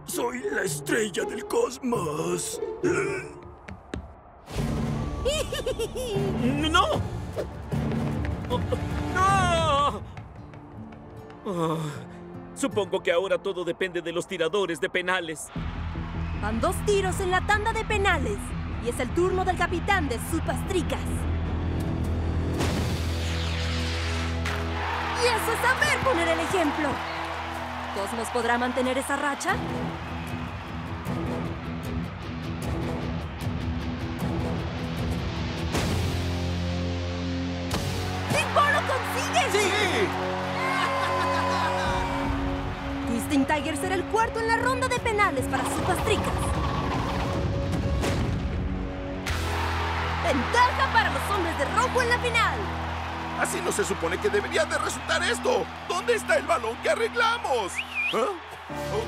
¡Soy la estrella del cosmos! ¡No! ¡No! Oh, supongo que ahora todo depende de los tiradores de penales. Van dos tiros en la tanda de penales. Y es el turno del capitán de Supa Strikas. ¡Y eso es saber poner el ejemplo! ¿Cosmos podrá mantener esa racha? Twisting Tiger será el cuarto en la ronda de penales para Supa Strikas. ¡Ventaja para los hombres de rojo en la final! Así no se supone que debería de resultar esto. ¿Dónde está el balón que arreglamos? ¿Ah? Oh.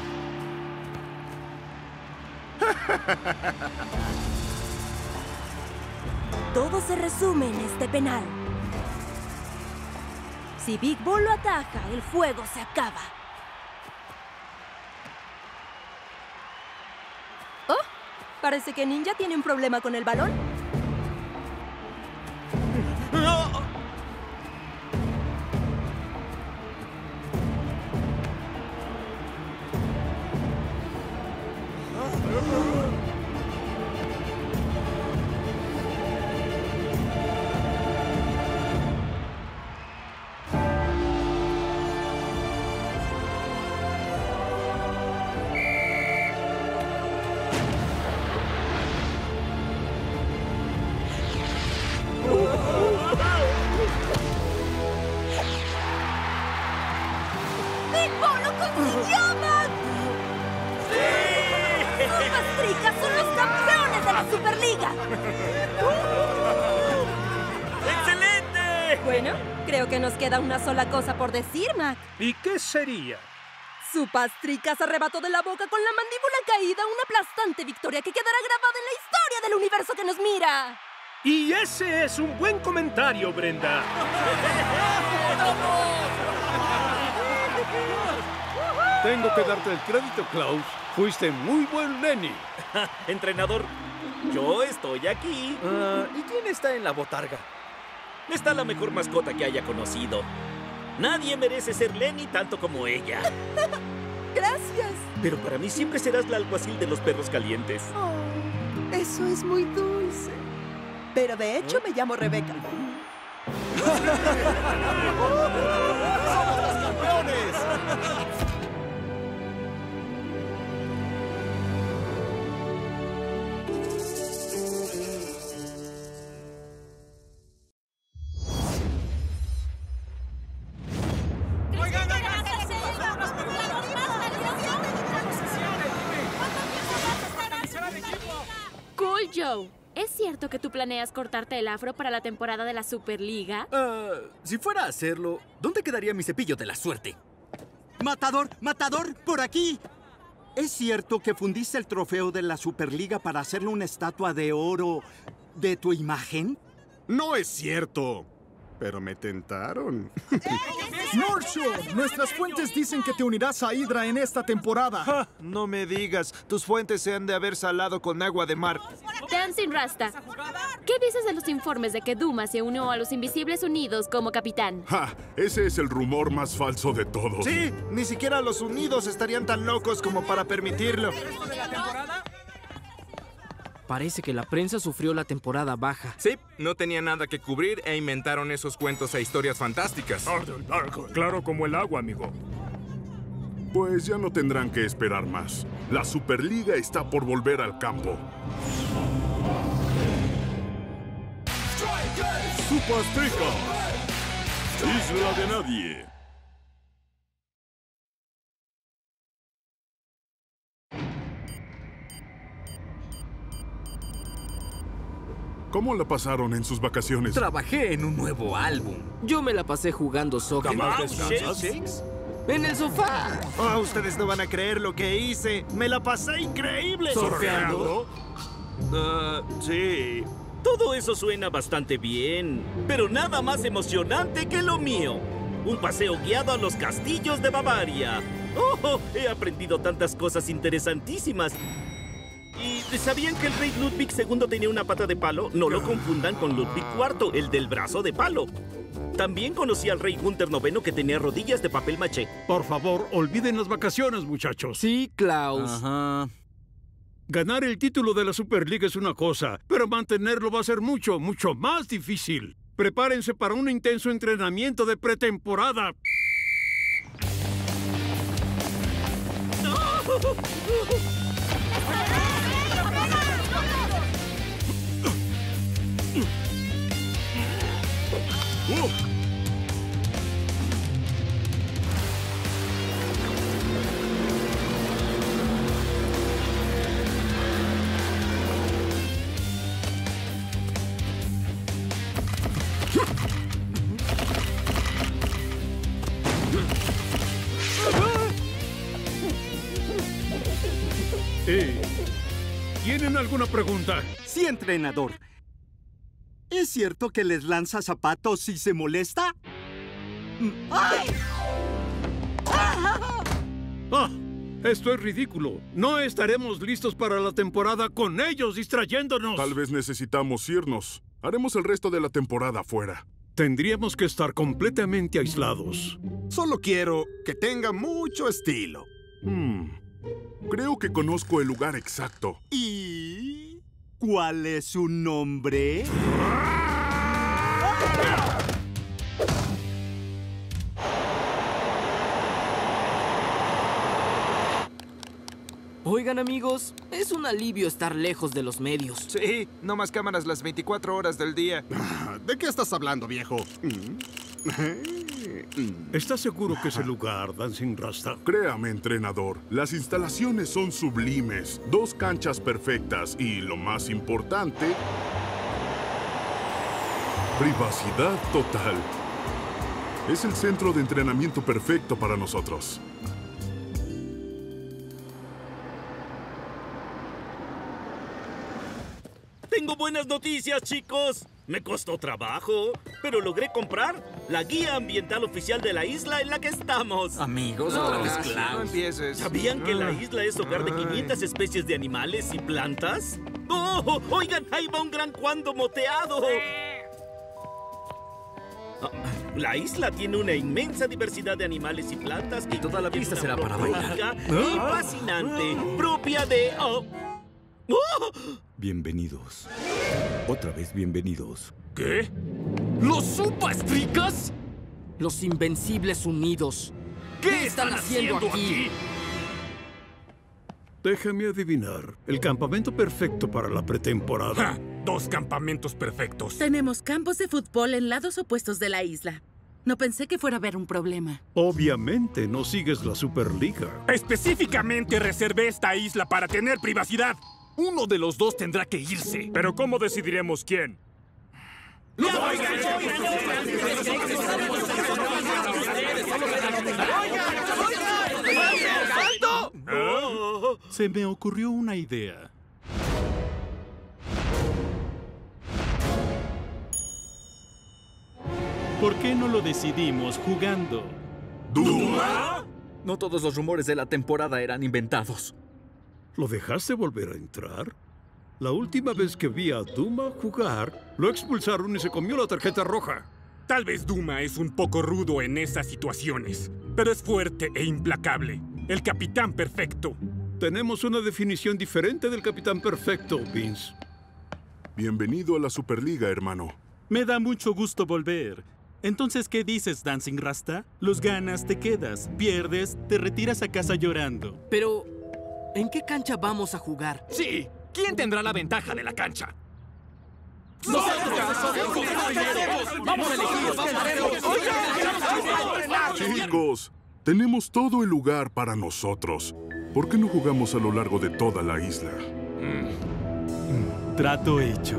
Todo se resume en este penal. Si Big Bull lo ataja, el fuego se acaba. Oh, parece que Ninja tiene un problema con el balón. ¡No! ¡Oh, lo consiguió, Matt! ¡Sí! ¡Supa Strikas son los campeones de la Superliga! ¡Excelente! Bueno, creo que nos queda una sola cosa por decir, Matt. ¿Y qué sería? Supa Strikas arrebató de la boca con la mandíbula caída una aplastante victoria que quedará grabada en la historia del universo que nos mira. Y ese es un buen comentario, Brenda. Tengo que darte el crédito, Klaus. Fuiste muy buen Lenny. Entrenador, yo estoy aquí. Uh, ¿Y quién está en la botarga? Está la mejor mascota que haya conocido. Nadie merece ser Lenny tanto como ella. Gracias. Pero para mí siempre serás la alguacil de los perros calientes. Oh, eso es muy dulce. Pero de hecho ¿Eh? me llamo Rebeca. ¡Somos los campeones! Cool Joe, ¿es cierto que tú planeas cortarte el afro para la temporada de la Superliga? Uh, si fuera a hacerlo, ¿dónde quedaría mi cepillo de la suerte? ¡Matador! ¡Matador! ¡Por aquí! ¿Es cierto que fundiste el trofeo de la Superliga para hacerle una estatua de oro de tu imagen? No es cierto, pero me tentaron. ¡Northshore! Nuestras fuentes dicen que te unirás a Hydra en esta temporada. Ja, no me digas. Tus fuentes se han de haber salado con agua de mar. Dancing Rasta, ¿qué dices de los informes de que Duma se unió a los Invencibles Unidos como capitán? Ja, ese es el rumor más falso de todos. Sí, ni siquiera los Unidos estarían tan locos como para permitirlo. Parece que la prensa sufrió la temporada baja. Sí, no tenía nada que cubrir e inventaron esos cuentos e historias fantásticas. Claro como el agua, amigo. Pues ya no tendrán que esperar más. La Superliga está por volver al campo. Supa Strikas, Isla de Nadie. ¿Cómo la pasaron en sus vacaciones? Trabajé en un nuevo álbum. Yo me la pasé jugando soccer. ¿Jamás descansas? ¿Shakes? ¡En el sofá! Oh, ustedes no van a creer lo que hice. ¡Me la pasé increíble! ¿Surfeando? Uh, sí. Todo eso suena bastante bien, pero nada más emocionante que lo mío. Un paseo guiado a los castillos de Bavaria. ¡Oh! He aprendido tantas cosas interesantísimas. ¿Y sabían que el rey Ludwig segundo tenía una pata de palo? No lo confundan con Ludwig cuarto, el del brazo de palo. También conocí al rey Gunther noveno, que tenía rodillas de papel maché. Por favor, olviden las vacaciones, muchachos. Sí, Klaus. Ajá. Ganar el título de la Superliga es una cosa, pero mantenerlo va a ser mucho, mucho más difícil. Prepárense para un intenso entrenamiento de pretemporada. ¡Oh! Hey, ¿tienen alguna pregunta? Sí, entrenador. ¿Es cierto que les lanza zapatos si se molesta? ¡Ay! ¡Ah! Esto es ridículo. No estaremos listos para la temporada con ellos distrayéndonos. Tal vez necesitamos irnos. Haremos el resto de la temporada fuera. Tendríamos que estar completamente aislados. Solo quiero que tenga mucho estilo. Hmm. Creo que conozco el lugar exacto. Y... ¿cuál es su nombre? Oigan, amigos, es un alivio estar lejos de los medios. Sí, no más cámaras las veinticuatro horas del día. ¿De qué estás hablando, viejo? ¿Estás seguro que es el lugar, Dancing Rasta? Créame, entrenador. Las instalaciones son sublimes. Dos canchas perfectas y, lo más importante, privacidad total. Es el centro de entrenamiento perfecto para nosotros. Tengo buenas noticias, chicos. Me costó trabajo, pero logré comprar la guía ambiental oficial de la isla en la que estamos. Amigos, no, otra vez Klaus. No empieces. ¿Sabían que la isla es hogar de quinientas especies de animales y plantas? ¡Oh! Oigan, ahí va un gran cuando moteado. La isla tiene una inmensa diversidad de animales y plantas que toda la vista será para bailar. Y fascinante, propia de... Oh. ¡Oh! Bienvenidos. Otra vez bienvenidos. ¿Qué? ¿Los Supa Strikas? Los Invencibles Unidos. ¿Qué, ¿Qué están, están haciendo, haciendo aquí? aquí? Déjame adivinar. El campamento perfecto para la pretemporada. ¡Ja! Dos campamentos perfectos. Tenemos campos de fútbol en lados opuestos de la isla. No pensé que fuera a haber un problema. Obviamente no sigues la Superliga. Específicamente reservé esta isla para tener privacidad. Uno de los dos tendrá que irse. ¿Pero cómo decidiremos quién? ¡Los Se me ocurrió una idea. ¿Por qué no lo decidimos jugando? ¿Duma? No todos los rumores de la temporada eran inventados. ¿Lo dejaste volver a entrar? La última vez que vi a Duma jugar, lo expulsaron y se comió la tarjeta roja. Tal vez Duma es un poco rudo en esas situaciones, pero es fuerte e implacable. El capitán perfecto. Tenemos una definición diferente del capitán perfecto, Vince. Bienvenido a la Superliga, hermano. Me da mucho gusto volver. Entonces, ¿qué dices, Dancing Rasta? Los ganas, te quedas, pierdes, te retiras a casa llorando. Pero, ¿en qué cancha vamos a jugar? Sí, ¿quién tendrá la ventaja de la cancha? ¡Nosotros! ¡Vamos a elegir! Chicos, tenemos todo el lugar para nosotros. ¿Por qué no jugamos a lo largo de toda la isla? Mm. Trato hecho.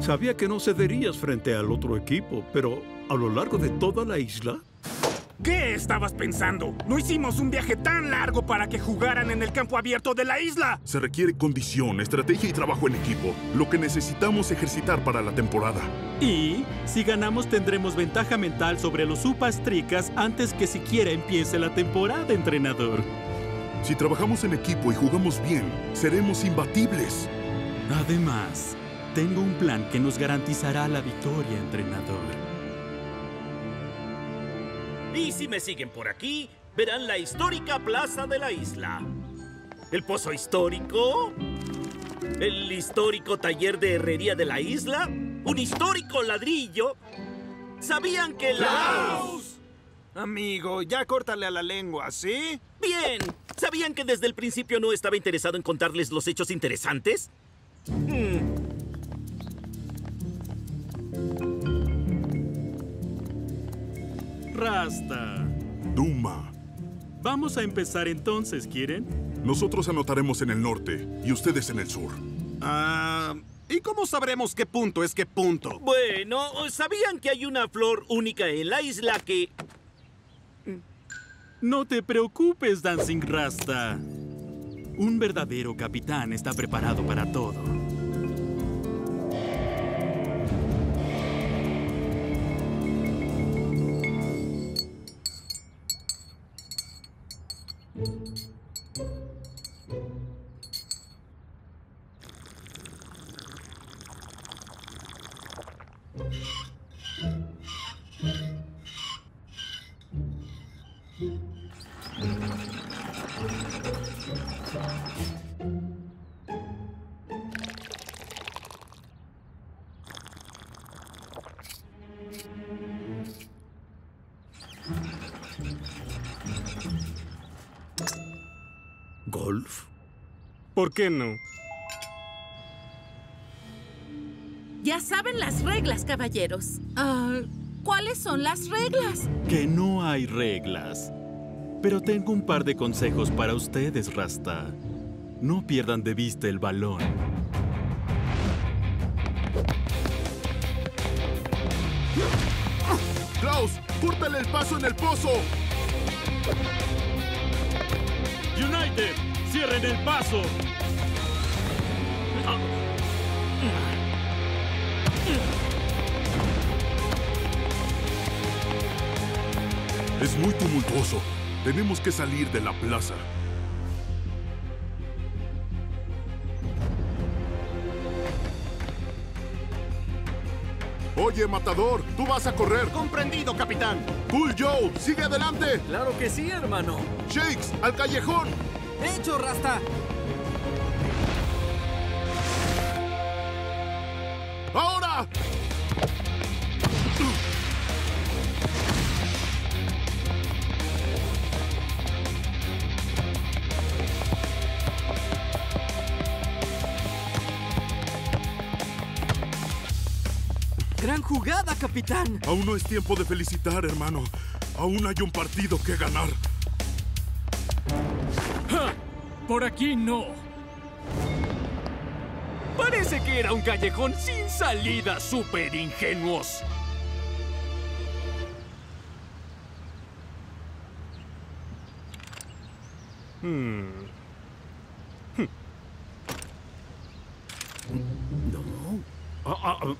Sabía que no cederías frente al otro equipo, pero ¿a lo largo de toda la isla? ¿Qué estabas pensando? No hicimos un viaje tan largo para que jugaran en el campo abierto de la isla. Se requiere condición, estrategia y trabajo en equipo, lo que necesitamos ejercitar para la temporada. Y si ganamos tendremos ventaja mental sobre los Supa Strikas antes que siquiera empiece la temporada, entrenador. Si trabajamos en equipo y jugamos bien, seremos imbatibles. Además, tengo un plan que nos garantizará la victoria, entrenador. Y si me siguen por aquí, verán la histórica plaza de la isla. El pozo histórico, el histórico taller de herrería de la isla, un histórico ladrillo. ¿Sabían que la... ¡Klaus! Amigo, ya córtale a la lengua, ¿sí? Bien. ¿Sabían que desde el principio no estaba interesado en contarles los hechos interesantes? Mm. Rasta. Duma. Vamos a empezar entonces, ¿quieren? Nosotros anotaremos en el norte y ustedes en el sur. Ah, ¿y cómo sabremos qué punto es qué punto? Bueno, ¿sabían que hay una flor única en la isla que...? No te preocupes, Dancing Rasta. Un verdadero capitán está preparado para todo. ¿Golf? ¿Por qué no? saben las reglas, caballeros. Uh, ¿Cuáles son las reglas? Que no hay reglas. Pero tengo un par de consejos para ustedes, Rasta. No pierdan de vista el balón. ¡Klaus! ¡Córtale el paso en el pozo! ¡United! ¡Cierren el paso! Es muy tumultuoso. Tenemos que salir de la plaza. Oye, Matador, tú vas a correr. Comprendido, capitán. Cool Joe, sigue adelante. Claro que sí, hermano. Shakes, al callejón. Hecho, Rasta. ¡Ahora! ¡Gran jugada, capitán! Aún no es tiempo de felicitar, hermano. Aún hay un partido que ganar. ¡Ja! Por aquí no. Parece que era un callejón sin salida, súper ingenuos. Hmm. Hmm. No. Ah, ah, ah.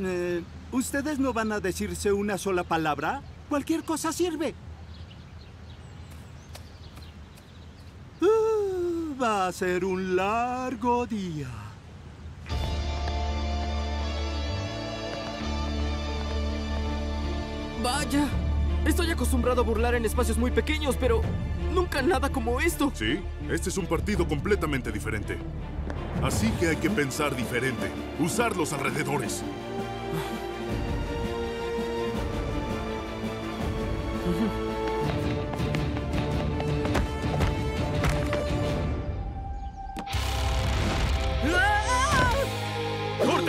eh, ¿Ustedes no van a decirse una sola palabra? Cualquier cosa sirve. Va a ser un largo día. Vaya, estoy acostumbrado a burlar en espacios muy pequeños, pero nunca nada como esto. Sí, este es un partido completamente diferente. Así que hay que pensar diferente, usar los alrededores.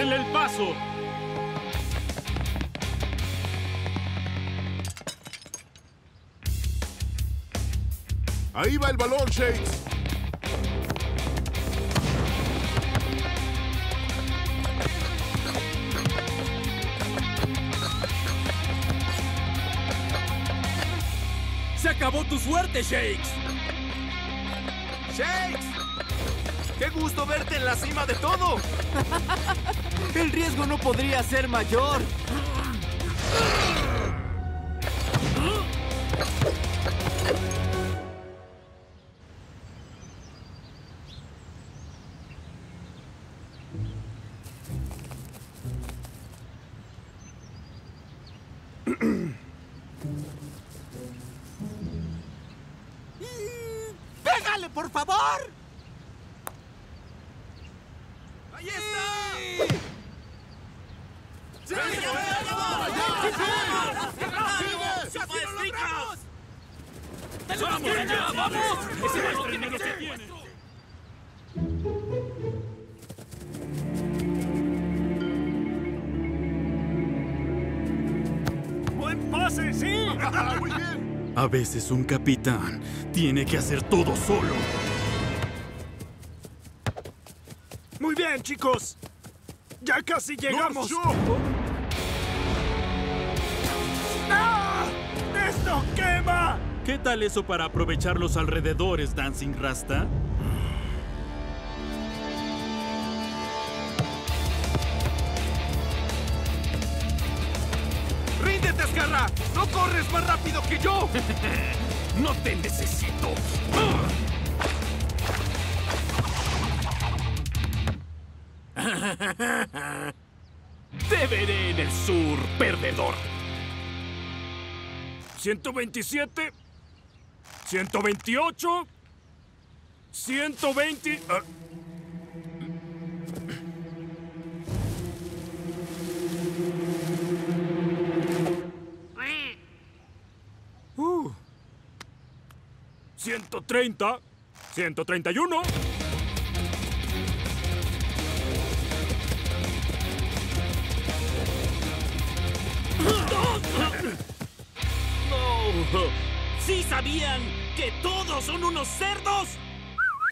¡El paso! ¡Ahí va el balón, Shakes! ¡Se acabó tu suerte, Shakes! ¡Shakes! ¡Qué gusto verte en la cima de todo! ¡El riesgo no podría ser mayor! ¡Pégale, por favor! ¡Ahí está! ¡Sí! ¡Sí! ¡Sí! ¡Sí! ¡Vamos ya, vamos! ¡Ese balón tiene que ser nuestro! ¡Buen pase, sí! ¡Muy bien! A veces un capitán tiene que hacer todo solo. ¡Muy bien, chicos! ¡Ya casi llegamos! No, yo. ¡Ah! ¡Esto quema! ¿Qué tal eso para aprovechar los alrededores, Dancing Rasta? ¡Ríndete, Asgarra! ¡No corres más rápido que yo! ¡No te necesito! Te veré en el sur, perdedor. ciento veintisiete. ciento veintiocho. ciento veinte. Ah. Uh. ciento treinta, ciento treinta y uno... No. ¿Sí sabían que todos son unos cerdos?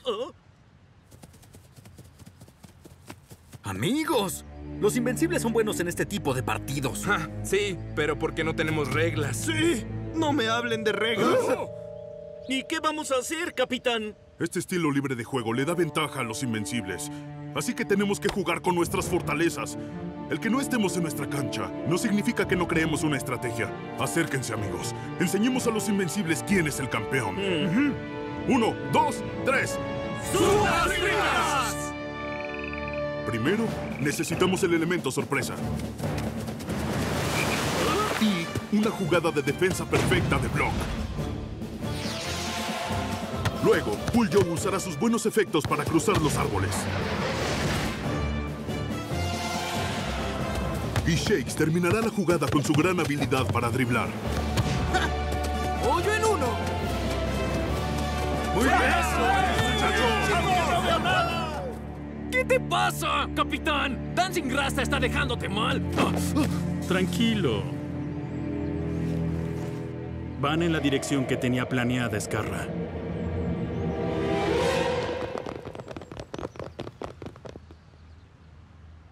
¿Oh? Amigos, los Invencibles son buenos en este tipo de partidos. Ah, sí, pero ¿por qué no tenemos reglas? ¡Sí! ¡No me hablen de reglas! Oh. ¿Y qué vamos a hacer, capitán? Este estilo libre de juego le da ventaja a los Invencibles. Así que tenemos que jugar con nuestras fortalezas. El que no estemos en nuestra cancha no significa que no creemos una estrategia. Acérquense, amigos. Enseñemos a los Invencibles quién es el campeón. Mm-hmm. Uno, dos, tres. ¡Supa Strikas! Primero, necesitamos el elemento sorpresa. Y una jugada de defensa perfecta de block. Luego, Cool Joe usará sus buenos efectos para cruzar los árboles. Y Shakes terminará la jugada con su gran habilidad para driblar. ¡Hoyo en uno! ¡Muy bien! ¿Qué te pasa, capitán? Dancing Rasta está dejándote mal. Tranquilo. Van en la dirección que tenía planeada, Scarra.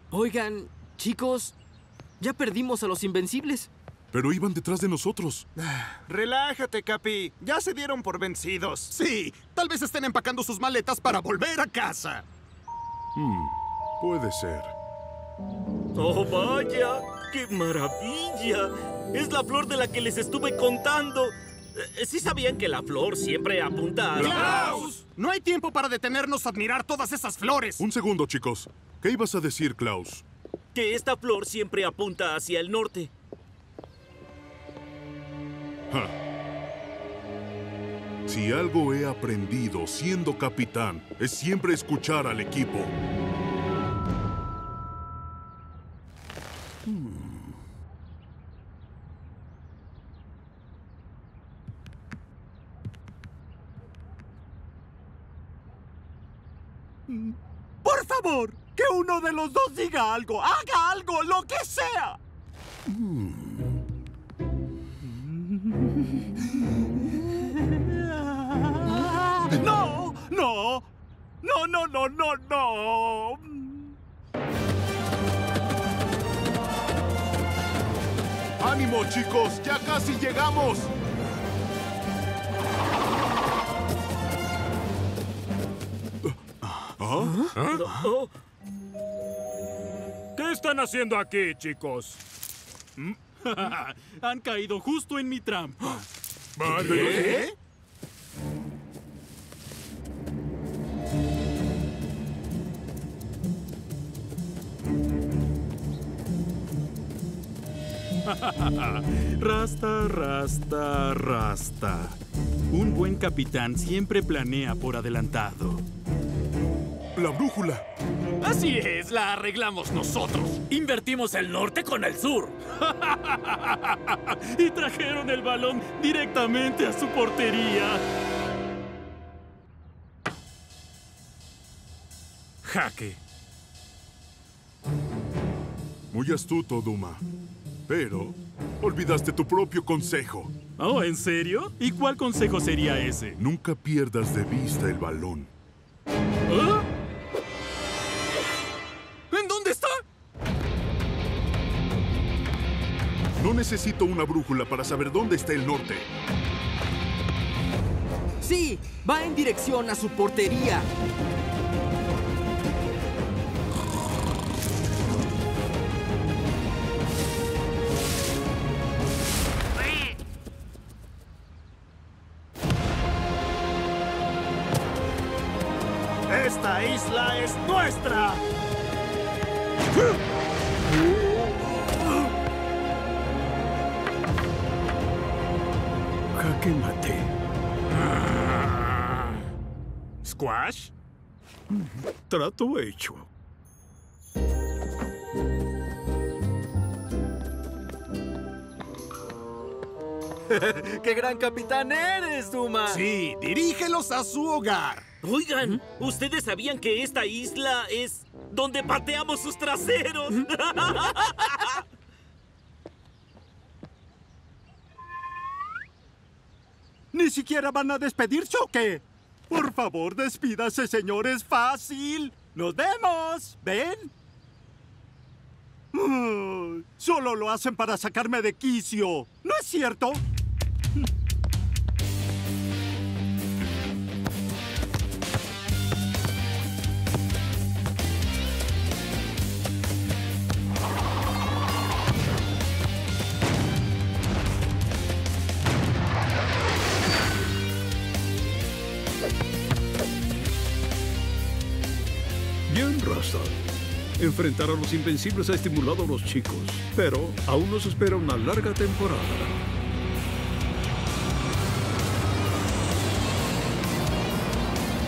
Oigan, chicos... Ya perdimos a los Invencibles. Pero iban detrás de nosotros. Relájate, Capi. Ya se dieron por vencidos. Sí, tal vez estén empacando sus maletas para volver a casa. Hmm, puede ser. ¡Oh, vaya! ¡Qué maravilla! Es la flor de la que les estuve contando. ¿Sí sabían que la flor siempre apunta a... ¡Klaus! No hay tiempo para detenernos a admirar todas esas flores. Un segundo, chicos. ¿Qué ibas a decir, Klaus? Que esta flor siempre apunta hacia el norte. Ja. Si algo he aprendido siendo capitán, es siempre escuchar al equipo. Hmm. ¡Por favor! ¡Que uno de los dos diga algo! ¡Haga algo! ¡Lo que sea! ¡No! ¡No! ¡No, no, no, no, no! ¡Ánimo, chicos! ¡Ya casi llegamos! ¿Ah? ¿Ah? No. ¿Qué están haciendo aquí, chicos? Han caído justo en mi trampa. ¿Vale? Rasta, rasta, rasta. Un buen capitán siempre planea por adelantado. La brújula. Así es, la arreglamos nosotros. Invertimos el norte con el sur. Y trajeron el balón directamente a su portería. Jaque. Muy astuto, Duma. Pero olvidaste tu propio consejo. Oh, ¿en serio? ¿Y cuál consejo sería ese? Nunca pierdas de vista el balón. ¿Ah? No necesito una brújula para saber dónde está el norte. Sí, va en dirección a su portería. ¡Esta isla es nuestra! Que maté. Ah. ¿Squash? Trato hecho. ¡Qué gran capitán eres, Duma! Sí, dirígelos a su hogar. Oigan, ¿ustedes sabían que esta isla es donde pateamos sus traseros? ¿Ni siquiera van a despedirse o qué? Por favor, despídase, señores, fácil. ¡Nos vemos! ¿Ven? Uh, solo lo hacen para sacarme de quicio. ¿No es cierto? Bien, Rasta. Enfrentar a los Invencibles ha estimulado a los chicos, pero aún nos espera una larga temporada.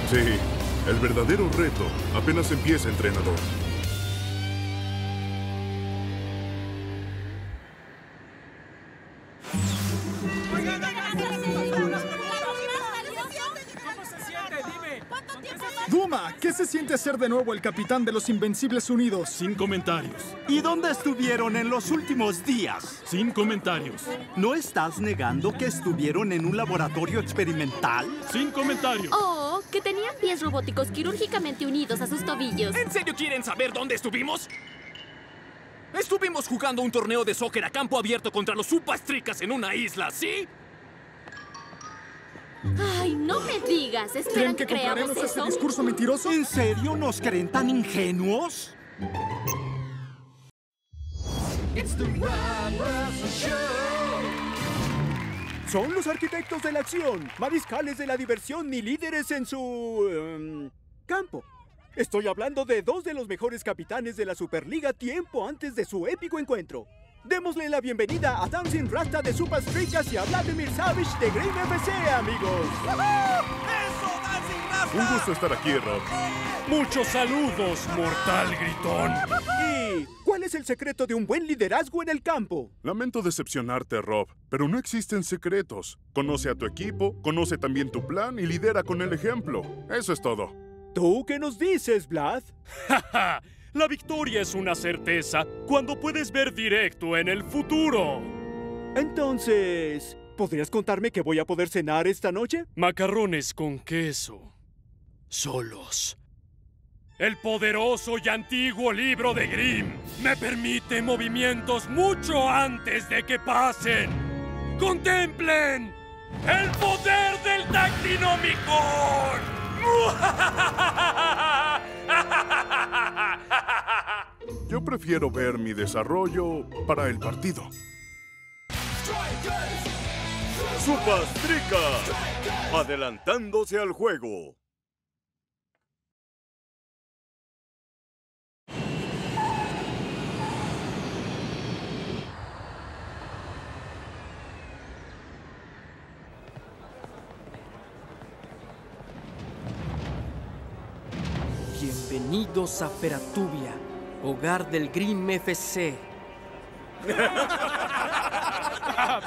Sí, el verdadero reto apenas empieza, entrenador. ¿Qué se siente ser de nuevo el capitán de los Invencibles Unidos? Sin comentarios. ¿Y dónde estuvieron en los últimos días? Sin comentarios. ¿No estás negando que estuvieron en un laboratorio experimental? Sin comentarios. Oh, que tenían pies robóticos quirúrgicamente unidos a sus tobillos. ¿En serio quieren saber dónde estuvimos? Estuvimos jugando un torneo de soccer a campo abierto contra los Supa Strikas en una isla, ¿sí? ¡Ay, no me digas! ¿Esperan que creamos eso? ¿Creen que compraremos ese discurso mentiroso? ¿En serio nos creen tan ingenuos? Son los arquitectos de la acción, mariscales de la diversión y líderes en su... Um, campo. Estoy hablando de dos de los mejores capitanes de la Superliga tiempo antes de su épico encuentro. Démosle la bienvenida a Dancing Rasta de Supa Strikas y a Vladimir Savage de Green F C, amigos. ¡Eso, Dancing Rasta! Un gusto estar aquí, Rob. Muchos saludos, mortal gritón. ¿Y cuál es el secreto de un buen liderazgo en el campo? Lamento decepcionarte, Rob, pero no existen secretos. Conoce a tu equipo, conoce también tu plan y lidera con el ejemplo. Eso es todo. ¿Tú qué nos dices, Vlad? ¡Ja, ja! La victoria es una certeza cuando puedes ver directo en el futuro. Entonces, ¿podrías contarme qué voy a poder cenar esta noche? Macarrones con queso. Solos. El poderoso y antiguo libro de Grimm me permite movimientos mucho antes de que pasen. ¡Contemplen el poder del Tactinomicon! Yo prefiero ver mi desarrollo para el partido. Supa Strikas, adelantándose al juego. Bienvenidos a Feratuvia, hogar del Green F C.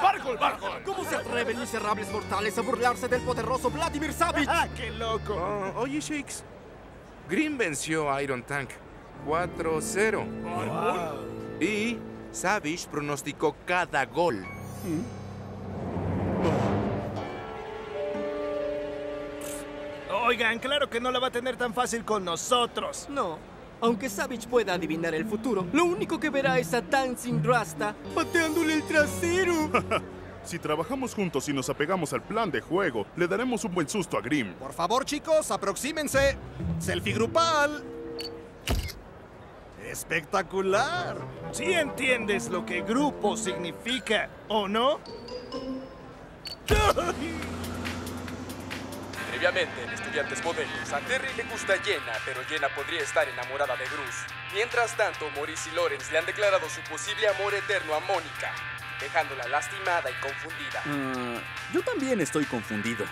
¡Bargol, Bargol! ¿Cómo se atreven miserables mortales a burlarse del poderoso Vladimir Savage? ¡Ah, qué loco! Uh, oye, Shakes, Green venció a Iron Tank cuatro cero. Wow. Y Savage pronosticó cada gol. ¿Mm? Oh. Oigan, claro que no la va a tener tan fácil con nosotros. No. Aunque Savage pueda adivinar el futuro, lo único que verá es a Dancing Rasta pateándole el trasero. Si trabajamos juntos y nos apegamos al plan de juego, le daremos un buen susto a Grimm. Por favor, chicos, aproxímense. Selfie grupal. Espectacular. Sí entiendes lo que grupo significa, ¿o no? Obviamente, en Estudiantes Modelo, a Terry le gusta Jenna, pero Jenna podría estar enamorada de Bruce. Mientras tanto, Maurice y Lawrence le han declarado su posible amor eterno a Mónica, dejándola lastimada y confundida. Mm, yo también estoy confundido,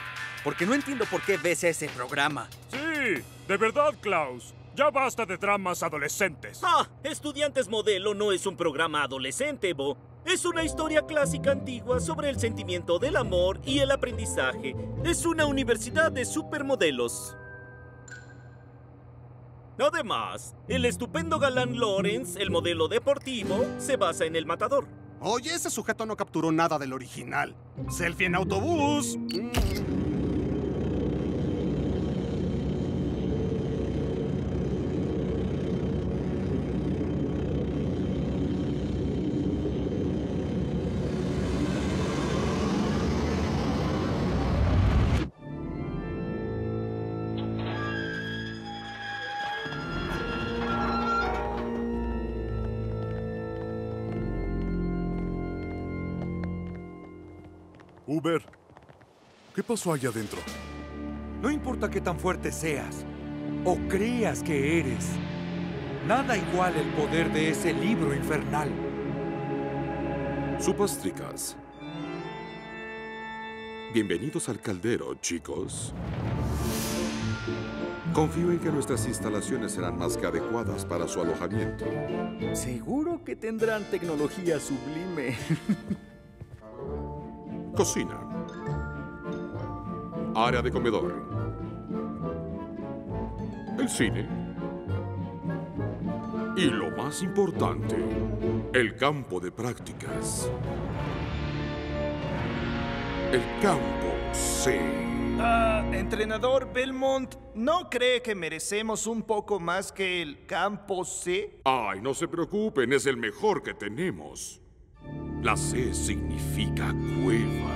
porque no entiendo por qué ves ese programa. Sí, de verdad, Klaus. Ya basta de dramas adolescentes. Ah, Estudiantes Modelo no es un programa adolescente, Bo. Es una historia clásica antigua sobre el sentimiento del amor y el aprendizaje. Es una universidad de supermodelos. Además, el estupendo galán Lawrence, el modelo deportivo, se basa en El Matador. Oye, ese sujeto no capturó nada del original. ¡Selfie en autobús! Uber, ¿qué pasó allá adentro? No importa qué tan fuerte seas o creas que eres, nada igual el poder de ese libro infernal. Supa Strikas. Bienvenidos al caldero, chicos. Confío en que nuestras instalaciones serán más que adecuadas para su alojamiento. Seguro que tendrán tecnología sublime. Cocina. Área de comedor. El cine. Y lo más importante, el campo de prácticas. El campo C. Ah, entrenador Belmont, ¿no cree que merecemos un poco más que el campo C? Ay, no se preocupen, es el mejor que tenemos. La C significa cueva.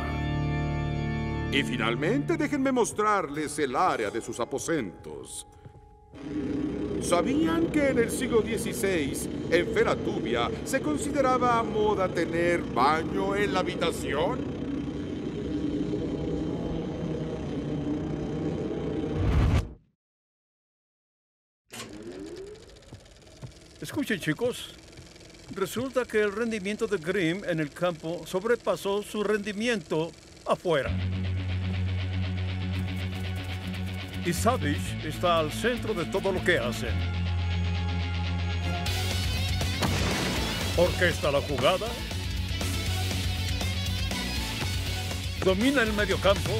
Y finalmente, déjenme mostrarles el área de sus aposentos. ¿Sabían que en el siglo dieciséis, en Feratuvia, se consideraba a moda tener baño en la habitación? Escuchen, chicos. Resulta que el rendimiento de Grimm en el campo sobrepasó su rendimiento afuera. Y Savage está al centro de todo lo que hacen. Orquesta la jugada. Domina el mediocampo.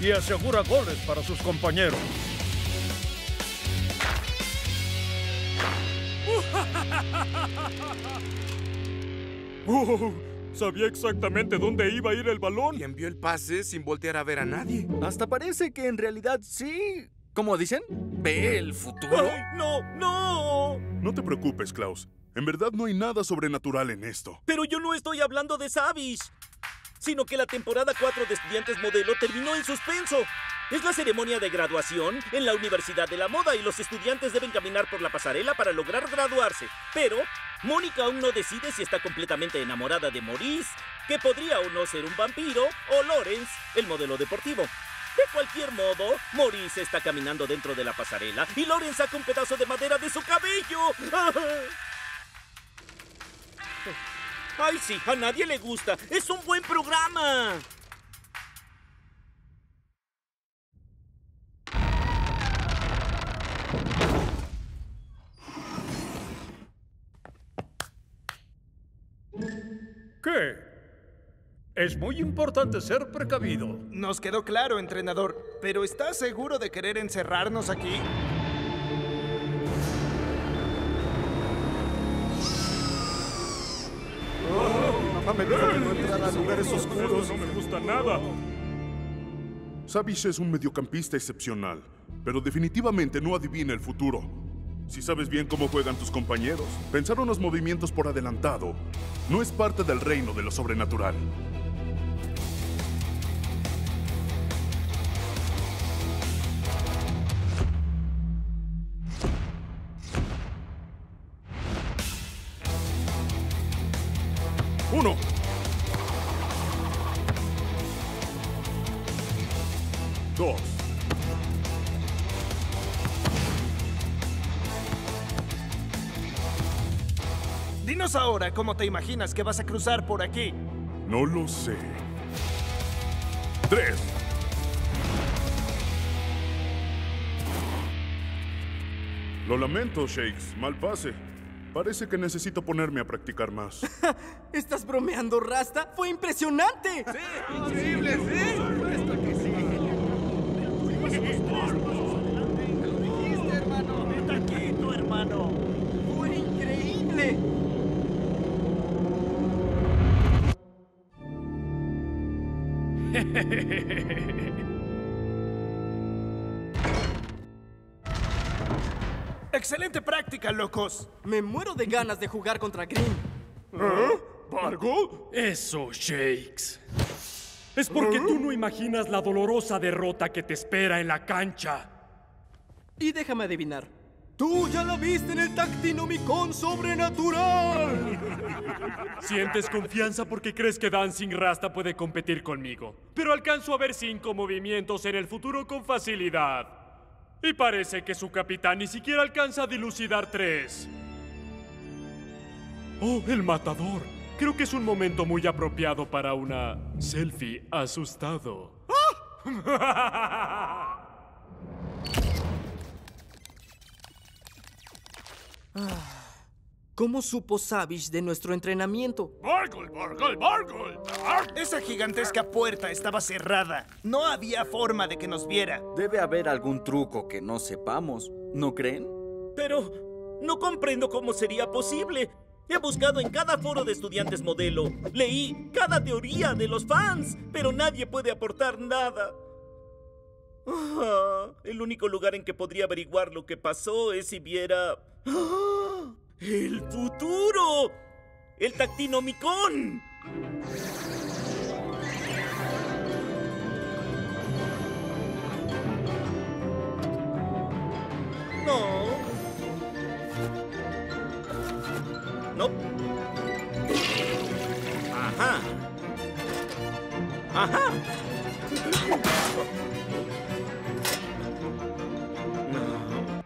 Y asegura goles para sus compañeros. Oh, sabía exactamente dónde iba a ir el balón. Y envió el pase sin voltear a ver a nadie. Hasta parece que en realidad sí. ¿Cómo dicen? ¿Ve el futuro? Ay, ¡no, no! No te preocupes, Klaus. En verdad no hay nada sobrenatural en esto. Pero yo no estoy hablando de Savage, sino que la temporada cuatro de Estudiantes Modelo terminó en suspenso. Es la ceremonia de graduación en la Universidad de la Moda y los estudiantes deben caminar por la pasarela para lograr graduarse. Pero Mónica aún no decide si está completamente enamorada de Maurice, que podría o no ser un vampiro, o Lawrence, el modelo deportivo. De cualquier modo, Maurice está caminando dentro de la pasarela y Lawrence saca un pedazo de madera de su cabello. ¡Ay, sí! A nadie le gusta. ¡Es un buen programa! ¿Qué? Es muy importante ser precavido. Nos quedó claro, entrenador. ¿Pero estás seguro de querer encerrarnos aquí? Oh, mi mamá me dijo que no entrara a lugares oscuros. No me gusta nada. Savage es un mediocampista excepcional, pero definitivamente no adivina el futuro. Si sabes bien cómo juegan tus compañeros, pensar unos movimientos por adelantado no es parte del reino de lo sobrenatural. Uno. Dos. Dinos ahora cómo te imaginas que vas a cruzar por aquí. No lo sé. Tres. Lo lamento, Shakes. Mal pase. Parece que necesito ponerme a practicar más. ¿Estás bromeando, Rasta? ¡Fue impresionante! ¡Sí! ¡Increíble, sí! ¡Por supuesto que sí! ¡Fuimos por! ¡Te lo dijiste, hermano! ¡Vete aquí, tu hermano! ¡Fue increíble! ¡Excelente práctica, locos! Me muero de ganas de jugar contra Green. ¿Eh? ¿Vargo? Eso, Shakes. Es porque ¿Eh? tú no imaginas la dolorosa derrota que te espera en la cancha. Y déjame adivinar. ¡Tú ya la viste en el Tactinomicon sobrenatural! Sientes confianza porque crees que Dancing Rasta puede competir conmigo. Pero alcanzo a ver cinco movimientos en el futuro con facilidad. Y parece que su capitán ni siquiera alcanza a dilucidar tres. ¡Oh, el matador! Creo que es un momento muy apropiado para una selfie asustado. ¡Ah! ¿Cómo supo Savage de nuestro entrenamiento? ¡Bargle, bargle, bargle! Esa gigantesca puerta estaba cerrada. No había forma de que nos viera. Debe haber algún truco que no sepamos, ¿no creen? Pero no comprendo cómo sería posible. He buscado en cada foro de Estudiantes Modelo. Leí cada teoría de los fans, pero nadie puede aportar nada. Ah, el único lugar en que podría averiguar lo que pasó es si viera... ¡Ah! ¡El futuro! ¡El Tactinomicon! No. No. Ajá. Ajá.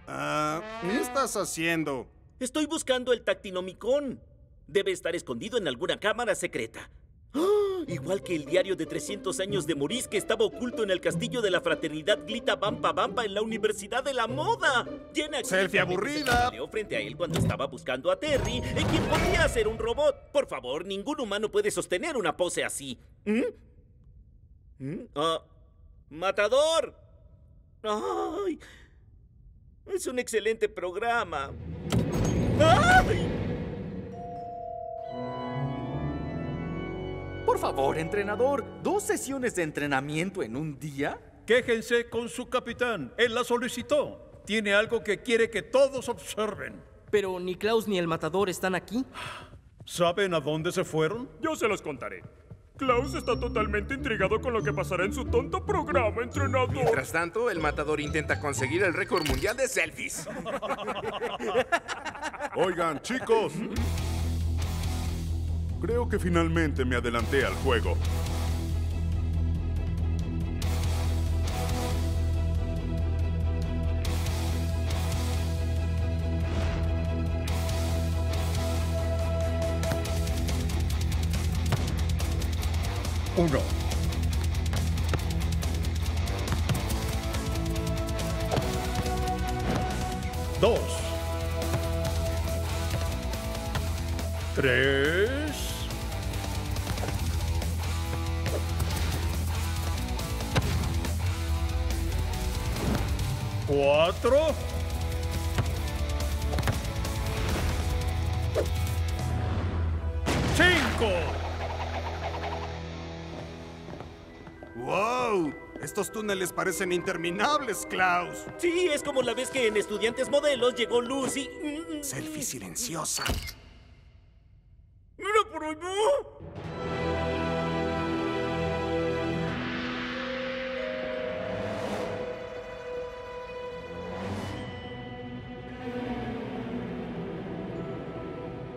Ah, ¿qué estás haciendo? Estoy buscando el Tactinomicon. Debe estar escondido en alguna cámara secreta. ¡Oh! Igual que el diario de trescientos años de Maurice que estaba oculto en el castillo de la fraternidad Glita Bampa Bampa en la Universidad de la Moda. Llena selfie aburrida. Se frente a él cuando estaba buscando a Terry, en quien podía ser un robot. Por favor, ningún humano puede sostener una pose así. ¿Mm? ¿Mm? Ah, ¡Matador! ¡Ay! Es un excelente programa. ¡Ay! Por favor, entrenador, ¿dos sesiones de entrenamiento en un día? Quéjense con su capitán. Él la solicitó. Tiene algo que quiere que todos observen. Pero ni Klaus ni el matador están aquí. ¿Saben a dónde se fueron? Yo se los contaré. Klaus está totalmente intrigado con lo que pasará en su tonto programa, entrenador. Mientras tanto, el matador intenta conseguir el récord mundial de selfies. Oigan, chicos. Creo que finalmente me adelanté al juego. Uno. Dos. Tres. Cuatro. Cinco. ¡Wow! Estos túneles parecen interminables, Klaus. Sí, es como la vez que en Estudiantes Modelos llegó Lucy. Selfie silenciosa. ¡Mira por allá!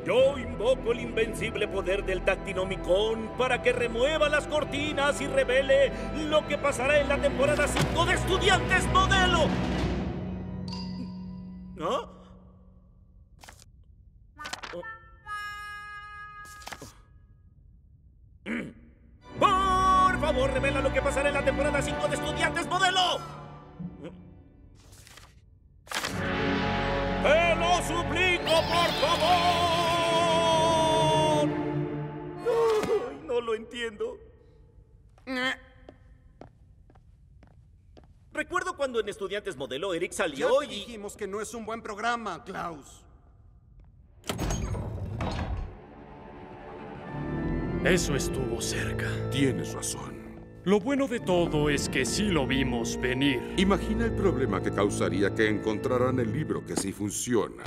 Yo invoco el invencible poder del Tactinomicon para que remueva las cortinas y revele lo que pasará en la temporada cinco de Estudiantes Modelo. ¿Ah? ¡Por favor, revela lo que pasará en la temporada cinco de Estudiantes Modelo! ¡Te lo suplico! por favor! Oh, no lo entiendo. Recuerdo cuando en Estudiantes Modelo Eric salió y... dijimos que no es un buen programa, Klaus. Eso estuvo cerca. Tienes razón. Lo bueno de todo es que sí lo vimos venir. Imagina el problema que causaría que encontraran el libro que sí funciona.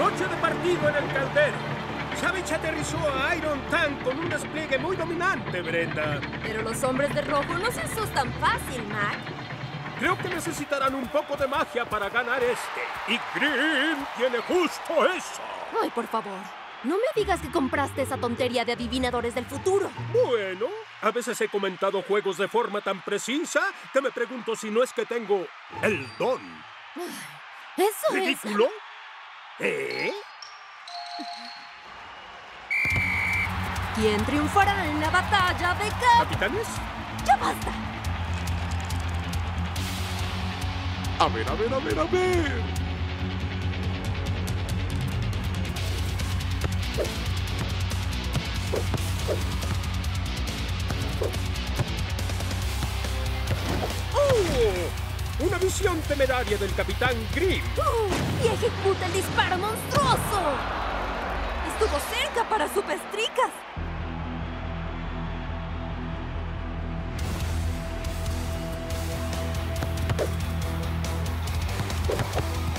Noche de partido en el caldero. Savage aterrizó a Iron Tank con un despliegue muy dominante, Brenda. Pero los hombres de rojo no se asustan fácil, Mac. Creo que necesitarán un poco de magia para ganar este. Y Green tiene justo eso. Ay, por favor. No me digas que compraste esa tontería de adivinadores del futuro. Bueno, a veces he comentado juegos de forma tan precisa que me pregunto si no es que tengo el don. Eso es... ¿Ridículo? ¿Eh? ¿Quién triunfará en la batalla de Cap? ¿Capitanes? ¡Ya basta! A ver, a ver, a ver, a ver. ¡Oh! Una visión temeraria del Capitán Grimm. ¡Oh! Y ejecuta el disparo monstruoso. Estuvo cerca para Supa Strikas.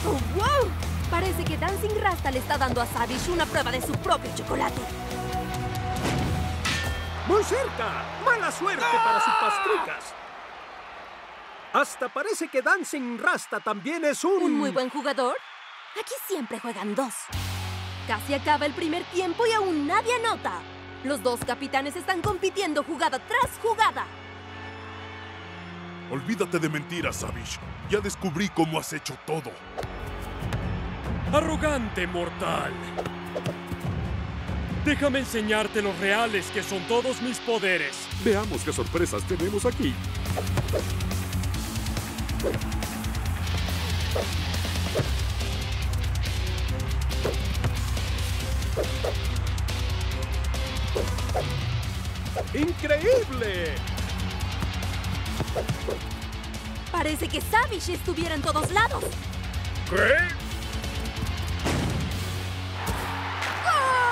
¡Oh, wow! Parece que Dancing Rasta le está dando a Savage una prueba de su propio chocolate. ¡Muy cerca! ¡Mala suerte ¡Ah! para Supa Strikas! Hasta parece que Dancing Rasta también es un... ¿Un muy buen jugador? Aquí siempre juegan dos. Casi acaba el primer tiempo y aún nadie anota. Los dos capitanes están compitiendo jugada tras jugada. Olvídate de mentiras, Savage. Ya descubrí cómo has hecho todo. Arrogante mortal. Déjame enseñarte los reales que son todos mis poderes. Veamos qué sorpresas tenemos aquí. ¡Increíble! Parece que Savage estuviera en todos lados. ¿Qué?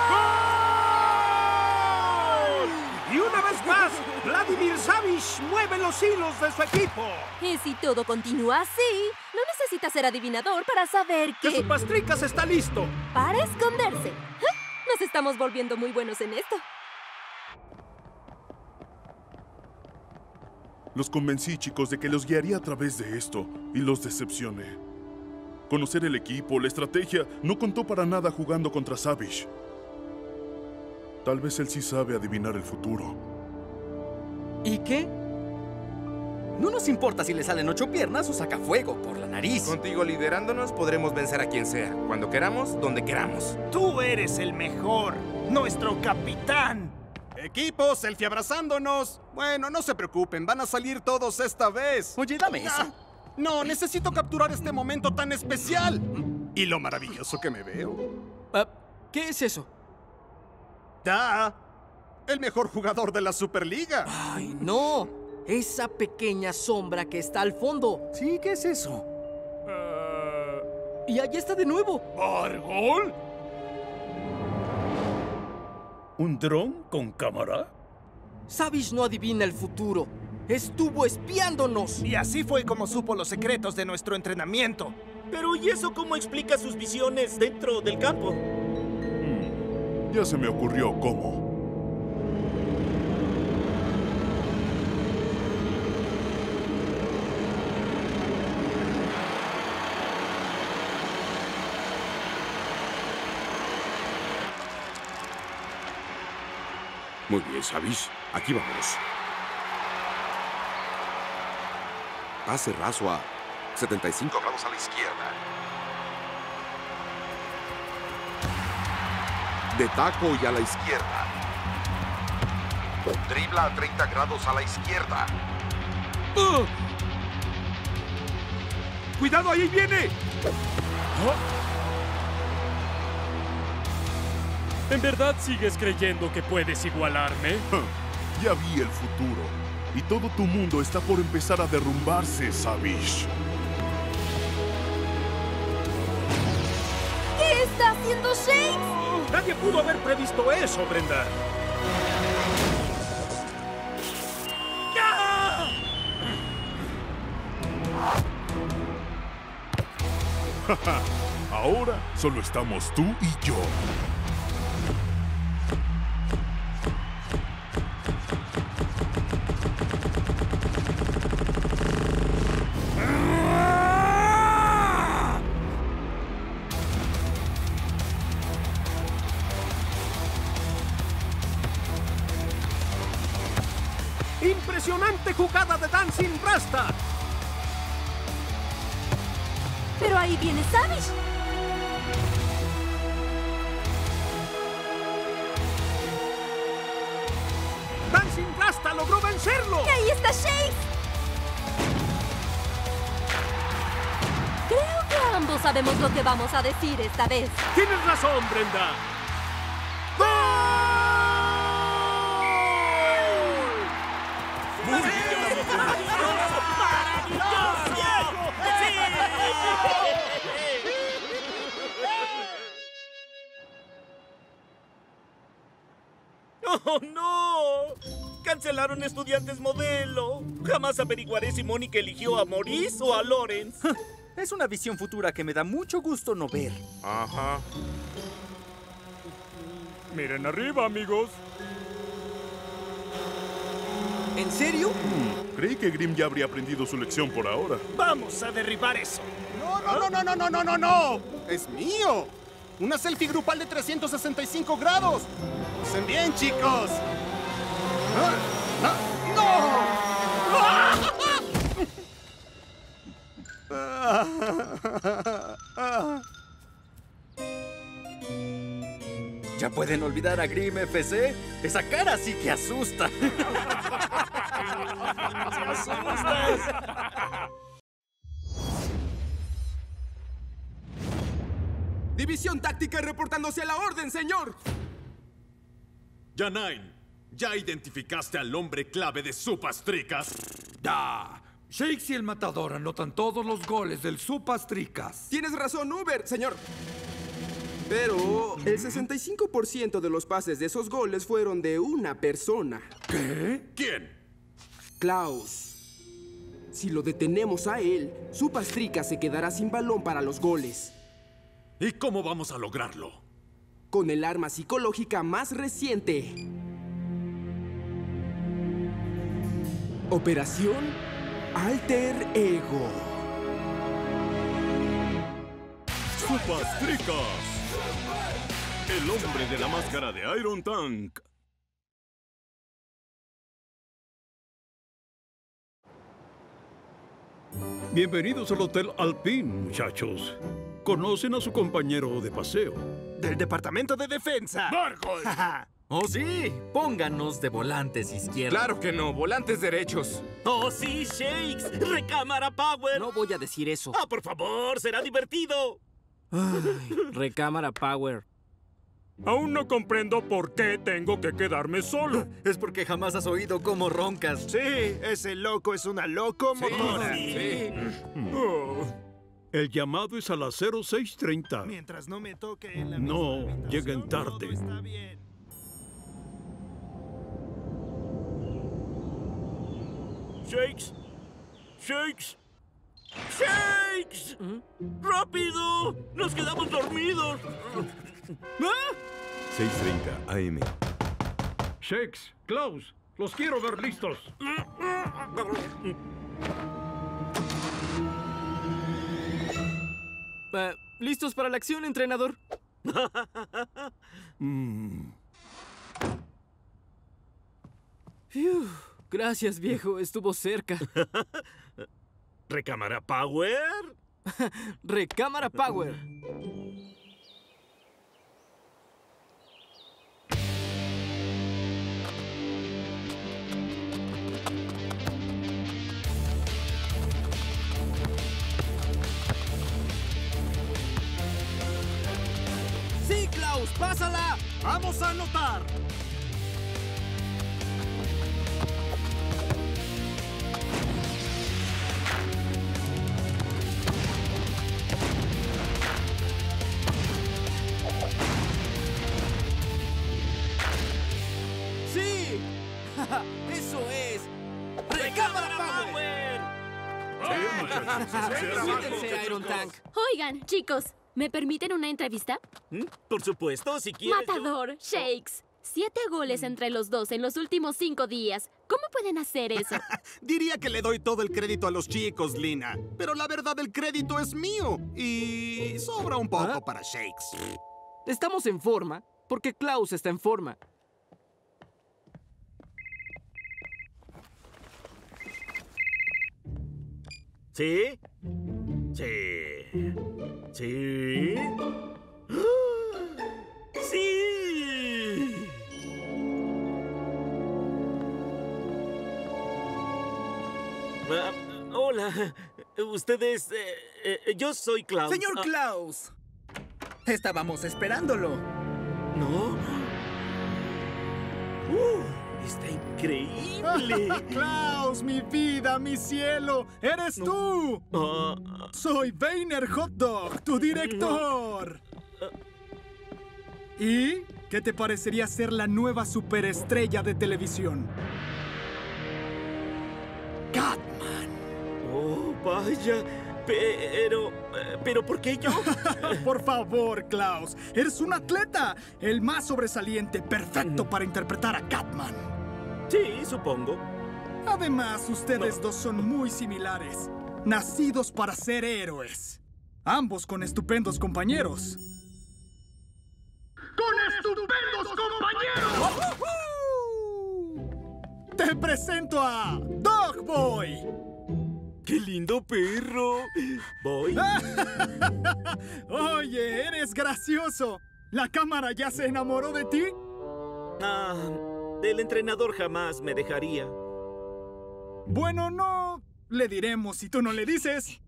¡Gol! Y una vez más, Vladimir Savage mueve los hilos de su equipo. Y si todo continúa así, no necesita ser adivinador para saber que... ¡Que Supa Strikas está listo! Para esconderse. Nos estamos volviendo muy buenos en esto. Los convencí, chicos, de que los guiaría a través de esto, y los decepcioné. Conocer el equipo, la estrategia, no contó para nada jugando contra Savage. Tal vez él sí sabe adivinar el futuro. ¿Y qué? No nos importa si le salen ocho piernas o saca fuego por la nariz. Contigo liderándonos podremos vencer a quien sea, cuando queramos, donde queramos. ¡Tú eres el mejor! ¡Nuestro capitán! Equipo, selfie abrazándonos. Bueno, no se preocupen, van a salir todos esta vez. Oye, dame eso. Ah, no, necesito capturar este momento tan especial. Y lo maravilloso que me veo. Ah, ¿qué es eso? Da, el mejor jugador de la Superliga. Ay, no. Esa pequeña sombra que está al fondo. Sí, ¿qué es eso? Uh... Y allí está de nuevo. ¿Argol? ¿Un dron con cámara? Savage no adivina el futuro. Estuvo espiándonos. Y así fue como supo los secretos de nuestro entrenamiento. Pero ¿y eso cómo explica sus visiones dentro del campo? Hmm. Ya se me ocurrió cómo. Muy bien, Savage. Aquí vamos. Pase raso a setenta y cinco grados a la izquierda. de taco y a la izquierda. Dribla a treinta grados a la izquierda. Uh. ¡Cuidado, ahí viene! ¿Oh? ¿En verdad sigues creyendo que puedes igualarme? Ya vi el futuro. Y todo tu mundo está por empezar a derrumbarse, Savage. ¿Qué está haciendo Shakes? Nadie pudo haber previsto eso, Brenda. Ahora solo estamos tú y yo. ¡Impresionante jugada de Dancing Rasta! ¡Pero ahí viene Savage! ¡Dancing Rasta logró vencerlo! ¡Y ahí está Shakes! Creo que ambos sabemos lo que vamos a decir esta vez. ¡Tienes razón, Brenda! ¡Gol! ¡Muy bien! ¡Oh, no! ¡Cancelaron Estudiantes Modelo! Jamás averiguaré si Mónica eligió a Maurice o a Lawrence. Es una visión futura que me da mucho gusto no ver. Ajá. Miren arriba, amigos. ¿En serio? Hmm, creí que Grimm ya habría aprendido su lección por ahora. ¡Vamos a derribar eso! ¡No, no, no, no, no, no, no, no! ¡Es mío! ¡Una selfie grupal de trescientos sesenta y cinco grados! ¡Pasen bien, chicos! ¡No! ¿Ya pueden olvidar a Green F C? ¡Esa cara sí que asusta! ¡Se asustas! División táctica reportándose a la orden, señor. Janine, ¿ya identificaste al hombre clave de Supa Strikas? ¡Da! Shakes y el Matador anotan todos los goles del Supa Strikas. Tienes razón, Uber, señor. Pero el sesenta y cinco por ciento de los pases de esos goles fueron de una persona. ¿Qué? ¿Quién? Klaus. Si lo detenemos a él, Supa Strikas se quedará sin balón para los goles. ¿Y cómo vamos a lograrlo? Con el arma psicológica más reciente. Operación Alter Ego. Supa Strikas. El hombre de la máscara de Iron Tank. Bienvenidos al Hotel Alpine, muchachos. Conocen a su compañero de paseo. ¡Del Departamento de Defensa! ¡Marcos! ¡Oh, sí! Pónganos de volantes izquierdos. ¡Claro que no! ¡Volantes derechos! ¡Oh, sí, Shakes! ¡Recámara Power! No voy a decir eso. ¡Ah, por favor! ¡Será divertido! Ay, recámara Power. Aún no comprendo por qué tengo que quedarme solo. Es porque jamás has oído cómo roncas. Sí, ese loco es una locomotora. Sí, sí. sí. Oh. El llamado es a las cero seis treinta. Mientras no me toque en la misma habitación. No, lleguen tarde. Todo está bien. Shakes. Shakes. Shakes. ¿Mm? ¡Rápido! ¡Nos quedamos dormidos! ¿Ah? seis treinta A M. Shakes, Klaus, los quiero ver listos. Uh, ¿Listos para la acción, entrenador? mm. Fiu, gracias, viejo. Estuvo cerca. ¿Recámara Power? Recámara Power. ¡Pásala! ¡Vamos a anotar! ¡Sí! ¡Eso es! ¡Recámara Power! ¡Siéntense, Iron Tank! Oigan, chicos, ¿me permiten una entrevista? ¿Mm? Por supuesto, si quieres. Matador, yo... Shakes. Siete goles entre los dos en los últimos cinco días. ¿Cómo pueden hacer eso? Diría que le doy todo el crédito a los chicos, Lina. Pero la verdad, el crédito es mío. Y sobra un poco ¿Ah? para Shakes. Estamos en forma porque Klaus está en forma. ¿Sí? Sí... sí... ¡sí! Uh, hola, ustedes... Eh, eh, yo soy Klaus. ¡Señor Klaus! Ah. Estábamos esperándolo. ¿No? Uh, ¡está increíble! ¡Klaus, mi vida, mi cielo! ¡Eres no. tú! Uh, Soy Vayner Hot Dog, tu director. ¿Y qué te parecería ser la nueva superestrella de televisión? Catman. Oh, vaya. Pero... ¿pero por qué yo? Por favor, Klaus. Eres un atleta. El más sobresaliente, perfecto para interpretar a Catman. Sí, supongo. Además, ustedes no. dos son muy similares. Nacidos para ser héroes. Ambos con estupendos compañeros. ¡Con estupendos compañeros! ¡Uh-huh! ¡Te presento a Dog Boy! ¡Qué lindo perro! ¿Boy? Oye, eres gracioso. ¿La cámara ya se enamoró de ti? Ah, el entrenador jamás me dejaría. Bueno, no... le diremos si tú no le dices.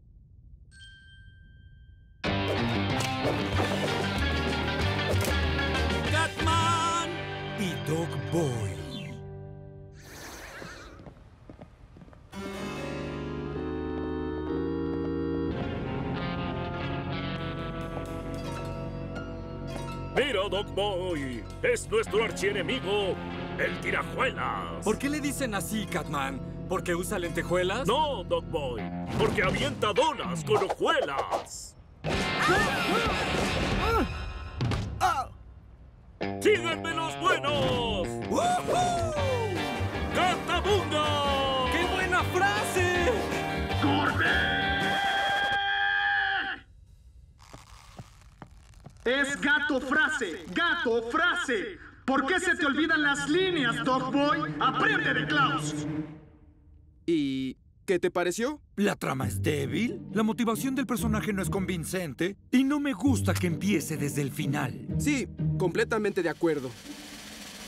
Catman y Dog Boy. Mira, Dog Boy. Es nuestro archienemigo, el tirajuelas. ¿Por qué le dicen así, Catman? ¿Porque usa lentejuelas? No, Dog Boy. Porque avienta donas con hojuelas. ¡Ah! ¡Ah! ¡Ah! ¡Síganme los buenos! ¡Woohoo! ¡Catabunga! ¡Qué buena frase! ¡Corre! Es gato frase. Gato frase. ¿Por qué se te olvidan las líneas, Dog Boy? ¡Aprende de Klaus! ¿Y qué te pareció? La trama es débil, la motivación del personaje no es convincente y no me gusta que empiece desde el final. Sí, completamente de acuerdo.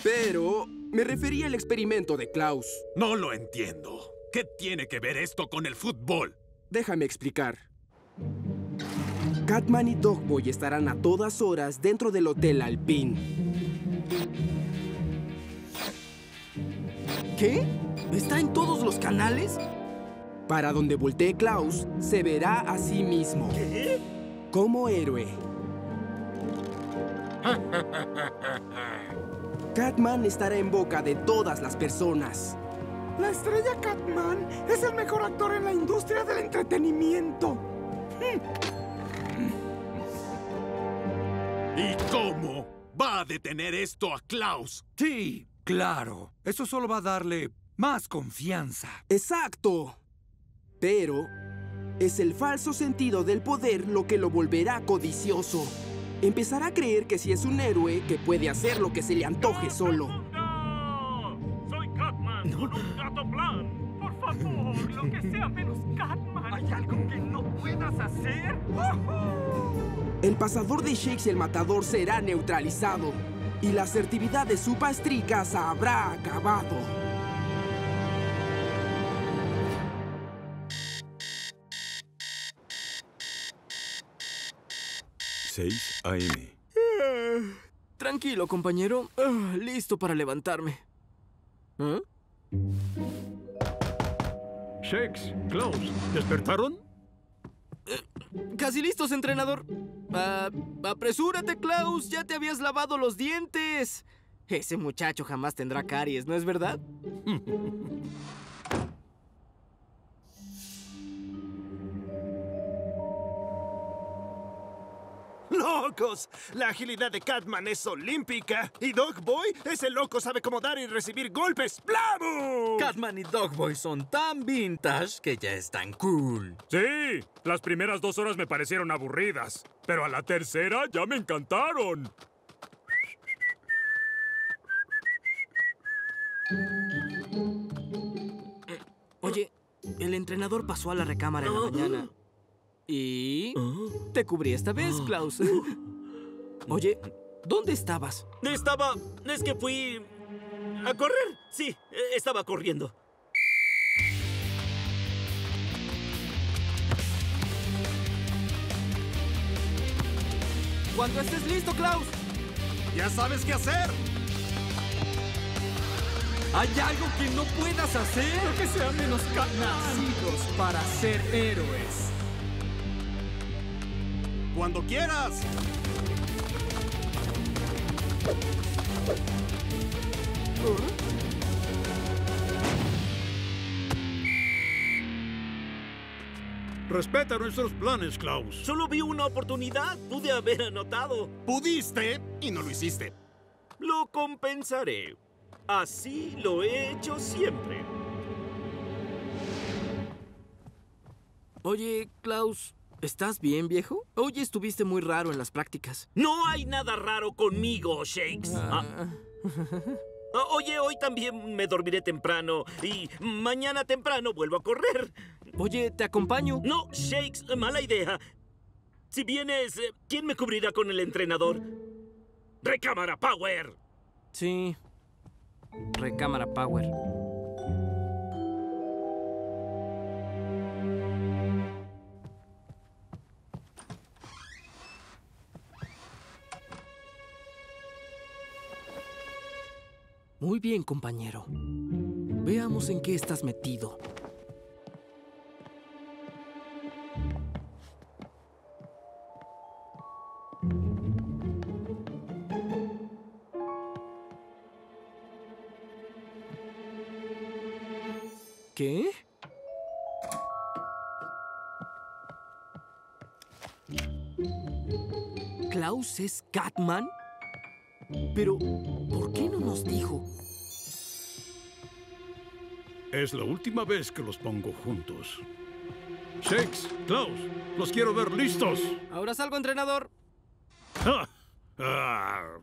Pero me refería al experimento de Klaus. No lo entiendo. ¿Qué tiene que ver esto con el fútbol? Déjame explicar. Catman y Dog Boy estarán a todas horas dentro del Hotel Alpine. ¿Qué? ¿Está en todos los canales? Para donde voltee Klaus, se verá a sí mismo. ¿Qué? Como héroe. Catman estará en boca de todas las personas. La estrella Catman es el mejor actor en la industria del entretenimiento. ¿Y cómo va a detener esto a Klaus? Sí, claro. Eso solo va a darle... más confianza. ¡Exacto! Pero es el falso sentido del poder lo que lo volverá codicioso. Empezará a creer que si es un héroe, que puede hacer lo que se le antoje solo. ¡Soy Catman con un gato plan! ¡Por favor, lo que sea menos Catman! ¿Hay algo que no puedas hacer? El pasador de Shakes y el matador será neutralizado. Y la asertividad de Supa Strikas habrá acabado. seis a m Tranquilo, compañero. Uh, listo para levantarme. ¿Ah? Shakes, Klaus, ¿despertaron? Uh, casi listos, entrenador. Uh, apresúrate, Klaus. Ya te habías lavado los dientes. Ese muchacho jamás tendrá caries, ¿no es verdad? ¡Locos! La agilidad de Catman es olímpica. Y Dogboy, ese loco sabe cómo dar y recibir golpes. ¡Vamos! Catman y Dogboy son tan vintage que ya están cool. Sí, las primeras dos horas me parecieron aburridas. Pero a la tercera ya me encantaron. Oye, el entrenador pasó a la recámara en la mañana. Y te cubrí esta vez, Klaus. Oye, ¿dónde estabas? Estaba... es que fui... ¿a correr? Sí, estaba corriendo. Cuando estés listo, Klaus. Ya sabes qué hacer. ¿Hay algo que no puedas hacer? Que sean menos canasicos para ser héroes. ¡Cuando quieras! Respeta nuestros planes, Klaus. Solo vi una oportunidad. Pude haber anotado. Pudiste y no lo hiciste. Lo compensaré. Así lo he hecho siempre. Oye, Klaus... ¿estás bien, viejo? Hoy estuviste muy raro en las prácticas. No hay nada raro conmigo, Shakes. Ah. Ah. Oye, hoy también me dormiré temprano y mañana temprano vuelvo a correr. Oye, ¿te acompaño? No, Shakes, mala idea. Si vienes, ¿quién me cubrirá con el entrenador? ¡Recámara Power! Sí, Recámara Power. Muy bien, compañero. Veamos en qué estás metido. ¿Qué? ¿Klaus es Catman? Pero, ¿por qué no nos dijo? Es la última vez que los pongo juntos. Shakes, Klaus, los quiero ver listos. Ahora salgo, entrenador. Ah, ah.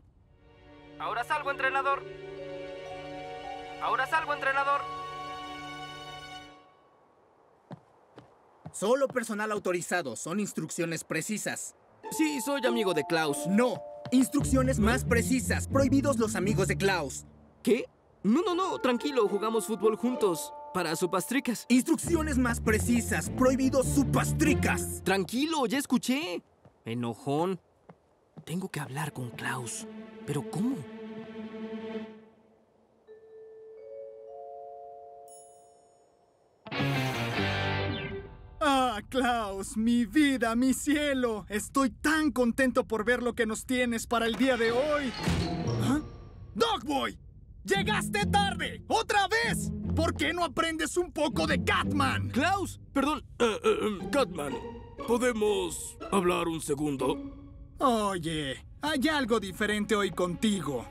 Ahora salgo, entrenador. Ahora salgo, entrenador. Solo personal autorizado. Son instrucciones precisas. Sí, soy amigo de Klaus. No. Instrucciones más precisas. Prohibidos los amigos de Klaus. ¿Qué? No, no, no. Tranquilo. Jugamos fútbol juntos. Para Supa Strikas. Instrucciones más precisas. Prohibidos Supa Strikas. Tranquilo. Ya escuché. Enojón. Tengo que hablar con Klaus. ¿Pero cómo? Klaus, mi vida, mi cielo. Estoy tan contento por ver lo que nos tienes para el día de hoy. ¿Ah? ¡Dogboy! ¡Llegaste tarde! ¡Otra vez! ¿Por qué no aprendes un poco de Catman? Klaus, perdón. Uh, uh, Catman, ¿podemos hablar un segundo? Oye, hay algo diferente hoy contigo.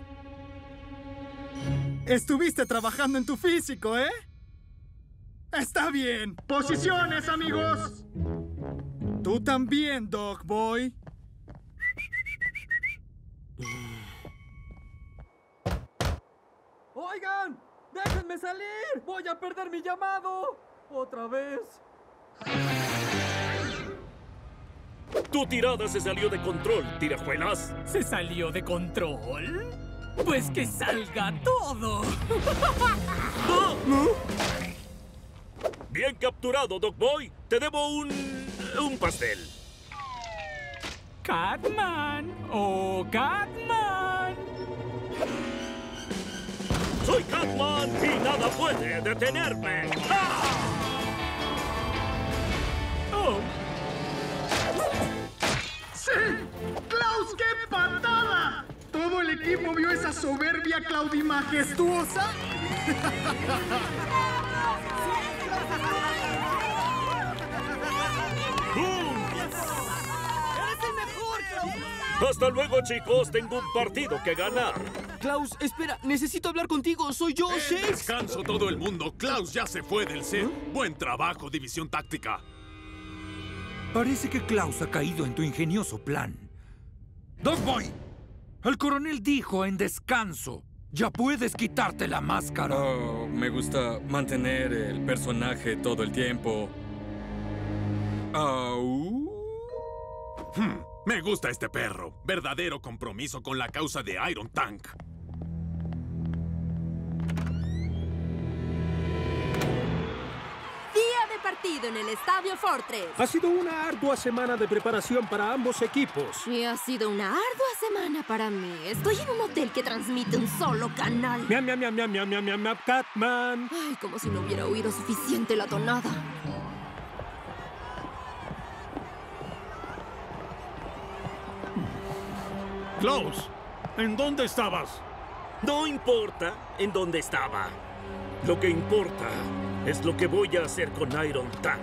Estuviste trabajando en tu físico, ¿eh? ¡Está bien! ¡Posiciones, amigos! Tú también, Dogboy. ¡Oigan! ¡Déjenme salir! ¡Voy a perder mi llamado! ¡Otra vez! Tu tirada se salió de control, tirajuelas. ¿Se salió de control? ¡Pues que salga todo! ¿Ah? ¿No? Bien capturado, Dogboy. Te debo un... un pastel. Catman. Oh, Catman. Soy Catman y nada puede detenerme. ¡Ah! Oh. ¡Sí! ¡Klaus, qué patada! ¿Todo el equipo vio esa soberbia Claudia majestuosa? ¡Hasta luego, chicos! Tengo un partido que ganar. Klaus, espera. Necesito hablar contigo. Soy yo, Shakes. Descanso todo el mundo. Klaus ya se fue del set. ¿Eh? Buen trabajo, División Táctica. Parece que Klaus ha caído en tu ingenioso plan. ¡Dogboy! El coronel dijo en descanso. Ya puedes quitarte la máscara. Oh, me gusta mantener el personaje todo el tiempo. Au. Hmm. Me gusta este perro. Verdadero compromiso con la causa de Iron Tank. Día de partido en el Estadio Fortress. Ha sido una ardua semana de preparación para ambos equipos. Y ha sido una ardua semana para mí. Estoy en un hotel que transmite un solo canal. Miam, miam, miam, miam, miam, miam, miam, miam, Catman. Ay, como si no hubiera oído suficiente la tonada. Klaus, ¿en dónde estabas? No importa en dónde estaba. Lo que importa es lo que voy a hacer con Iron Tank.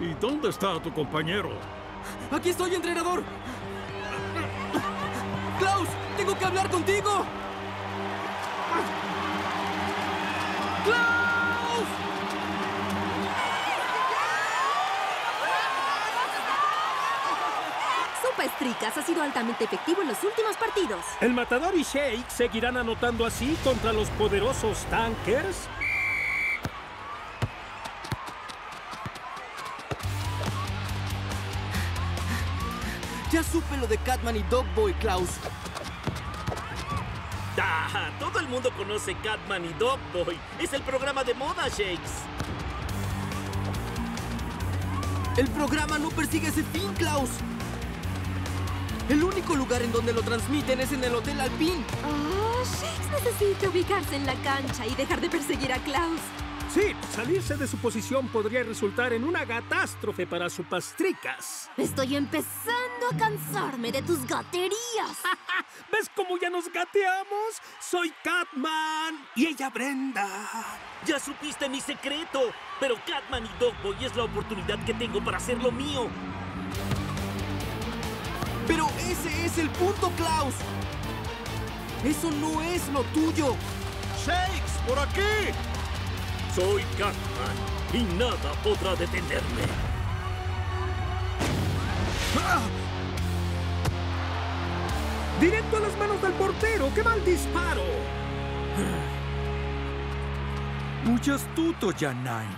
¿Y dónde está tu compañero? ¡Aquí estoy, entrenador! ¡Klaus, tengo que hablar contigo! ¡Klaus! Supa Strikas ha sido altamente efectivo en los últimos partidos. El Matador y Shake seguirán anotando así contra los poderosos Tankers. Ya supe lo de Catman y Dogboy, Klaus. Ah, todo el mundo conoce Catman y Dogboy. Es el programa de moda, Shakes. El programa no persigue ese fin, Klaus. El único lugar en donde lo transmiten es en el Hotel Alpine. Oh, Shakes necesita ubicarse en la cancha y dejar de perseguir a Klaus. Sí, salirse de su posición podría resultar en una catástrofe para Supa Strikas. Estoy empezando a cansarme de tus gaterías. ¿Ves cómo ya nos gateamos? Soy Catman y ella Brenda. Ya supiste mi secreto, pero Catman y Dogboy es la oportunidad que tengo para hacer lo mío. ¡Pero ese es el punto, Klaus! ¡Eso no es lo tuyo! ¡Shakes, por aquí! Soy Catman y nada podrá detenerme. ¡Ah! ¡Directo a las manos del portero! ¡Qué mal disparo! Muy astuto, Janine.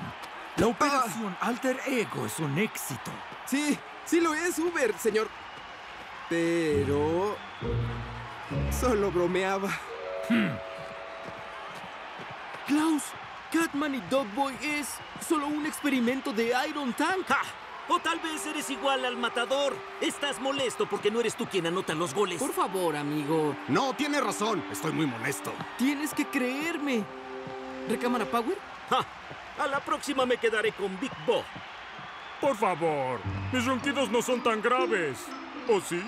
La operación ah. Alter Ego es un éxito. Sí, sí lo es, Uber, señor. Pero... solo bromeaba. Hmm. Klaus, Catman y Dogboy es solo un experimento de Iron Tank. ¡Ja! O tal vez eres igual al Matador. Estás molesto porque no eres tú quien anota los goles. Por favor, amigo. No, tienes razón. Estoy muy molesto. Tienes que creerme. ¿Recámara Power? ¡Ja! A la próxima me quedaré con Big Bo. Por favor, mis ronquidos no son tan graves. ¿O sí?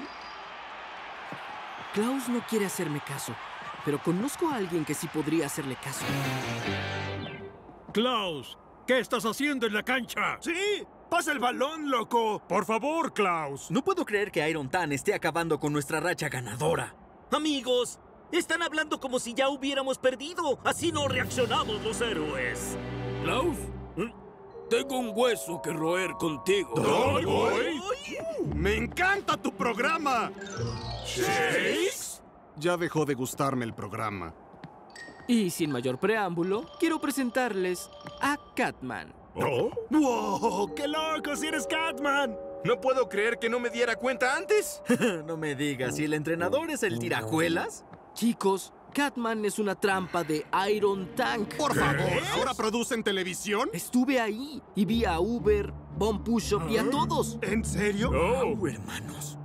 Klaus no quiere hacerme caso, pero conozco a alguien que sí podría hacerle caso. Klaus, ¿qué estás haciendo en la cancha? ¡Sí! ¡Pasa el balón, loco! ¡Por favor, Klaus! No puedo creer que Iron Tan esté acabando con nuestra racha ganadora. Amigos, están hablando como si ya hubiéramos perdido. Así no reaccionamos los héroes. Klaus, ¿Mm? tengo un hueso que roer contigo. ¿Dogboy? ¡Me encanta tu programa! ¿Shakes? Ya dejó de gustarme el programa. Y sin mayor preámbulo, quiero presentarles a Catman. ¿Oh? ¡Wow! ¡Qué loco si eres Catman! No puedo creer que no me diera cuenta antes. No me digas, ¿y el entrenador es el tirajuelas? Chicos, Catman es una trampa de Iron Tank. ¡Por favor! ¿Ahora producen televisión? Estuve ahí y vi a Uber, Bomb Push-Up y a todos. ¿En serio? No, hermanos.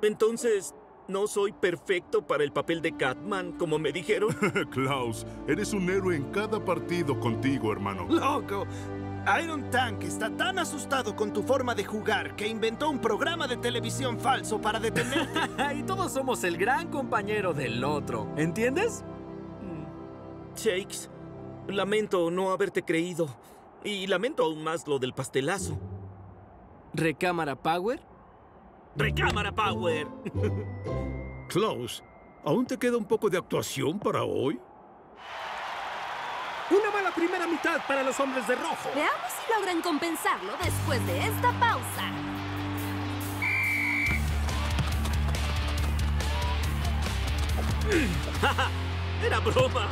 Entonces, No soy perfecto para el papel de Catman, como me dijeron. Klaus, eres un héroe en cada partido contigo, hermano. ¡Loco! Iron Tank está tan asustado con tu forma de jugar que inventó un programa de televisión falso para detenerte. Y todos somos el gran compañero del otro, ¿entiendes? Shakes, lamento no haberte creído. Y lamento aún más lo del pastelazo. ¿Recámara Power? ¡Recámara Power! Klaus, ¿aún te queda un poco de actuación para hoy? ¡Una mala primera mitad para los hombres de rojo! Veamos si logran compensarlo después de esta pausa. ¡Era broma!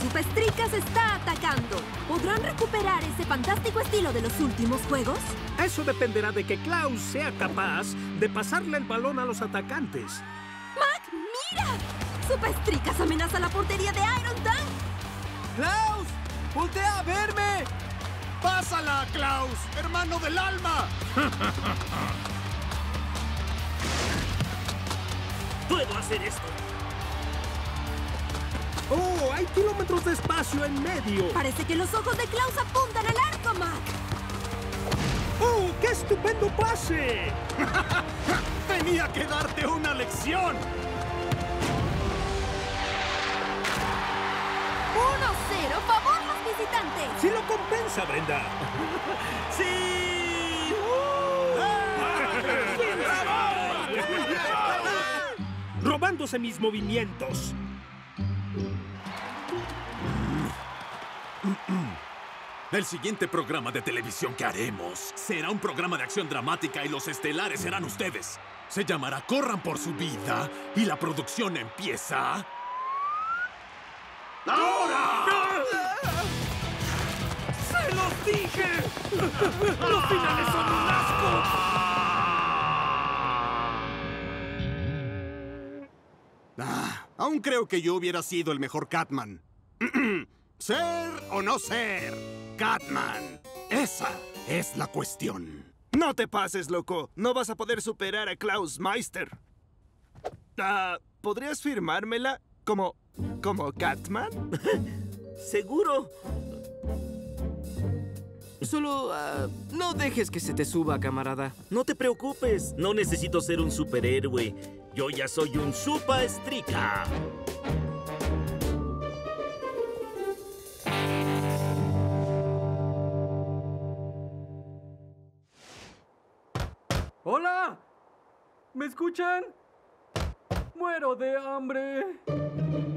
Supa Strikas está atacando. ¿Podrán recuperar ese fantástico estilo de los últimos juegos? Eso dependerá de que Klaus sea capaz de pasarle el balón a los atacantes. ¡Mac, mira! Supa Strikas amenaza la portería de Iron Tank. ¡Klaus! ¡Voltea a verme! ¡Pásala, Klaus! ¡Hermano del alma! ¡Puedo hacer esto! ¡Oh! ¡Hay kilómetros de espacio en medio! Parece que los ojos de Klaus apuntan al arco, Mac. ¡Oh! ¡Qué estupendo pase! ¡Tenía que darte una lección! uno cero ¡Favor los visitantes! ¡Sí lo compensa, Brenda! ¡Sí! ¡Uh! ¡Robándose mis movimientos! El siguiente programa de televisión que haremos será un programa de acción dramática y los estelares serán ustedes. Se llamará Corran por su vida y la producción empieza... ¡Ahora! ¡Se los dije! ¡Los finales son un asco! Ah, aún creo que yo hubiera sido el mejor Catman. ¿Ser o no ser? Catman. Esa es la cuestión. No te pases, loco. No vas a poder superar a Klaus Meister. Uh, ¿Podrías firmármela como... como Catman? ¿Seguro? Solo uh, no dejes que se te suba, camarada. No te preocupes. No necesito ser un superhéroe. Yo ya soy un Supa Strika. ¡Hola! ¿Me escuchan? ¡Muero de hambre!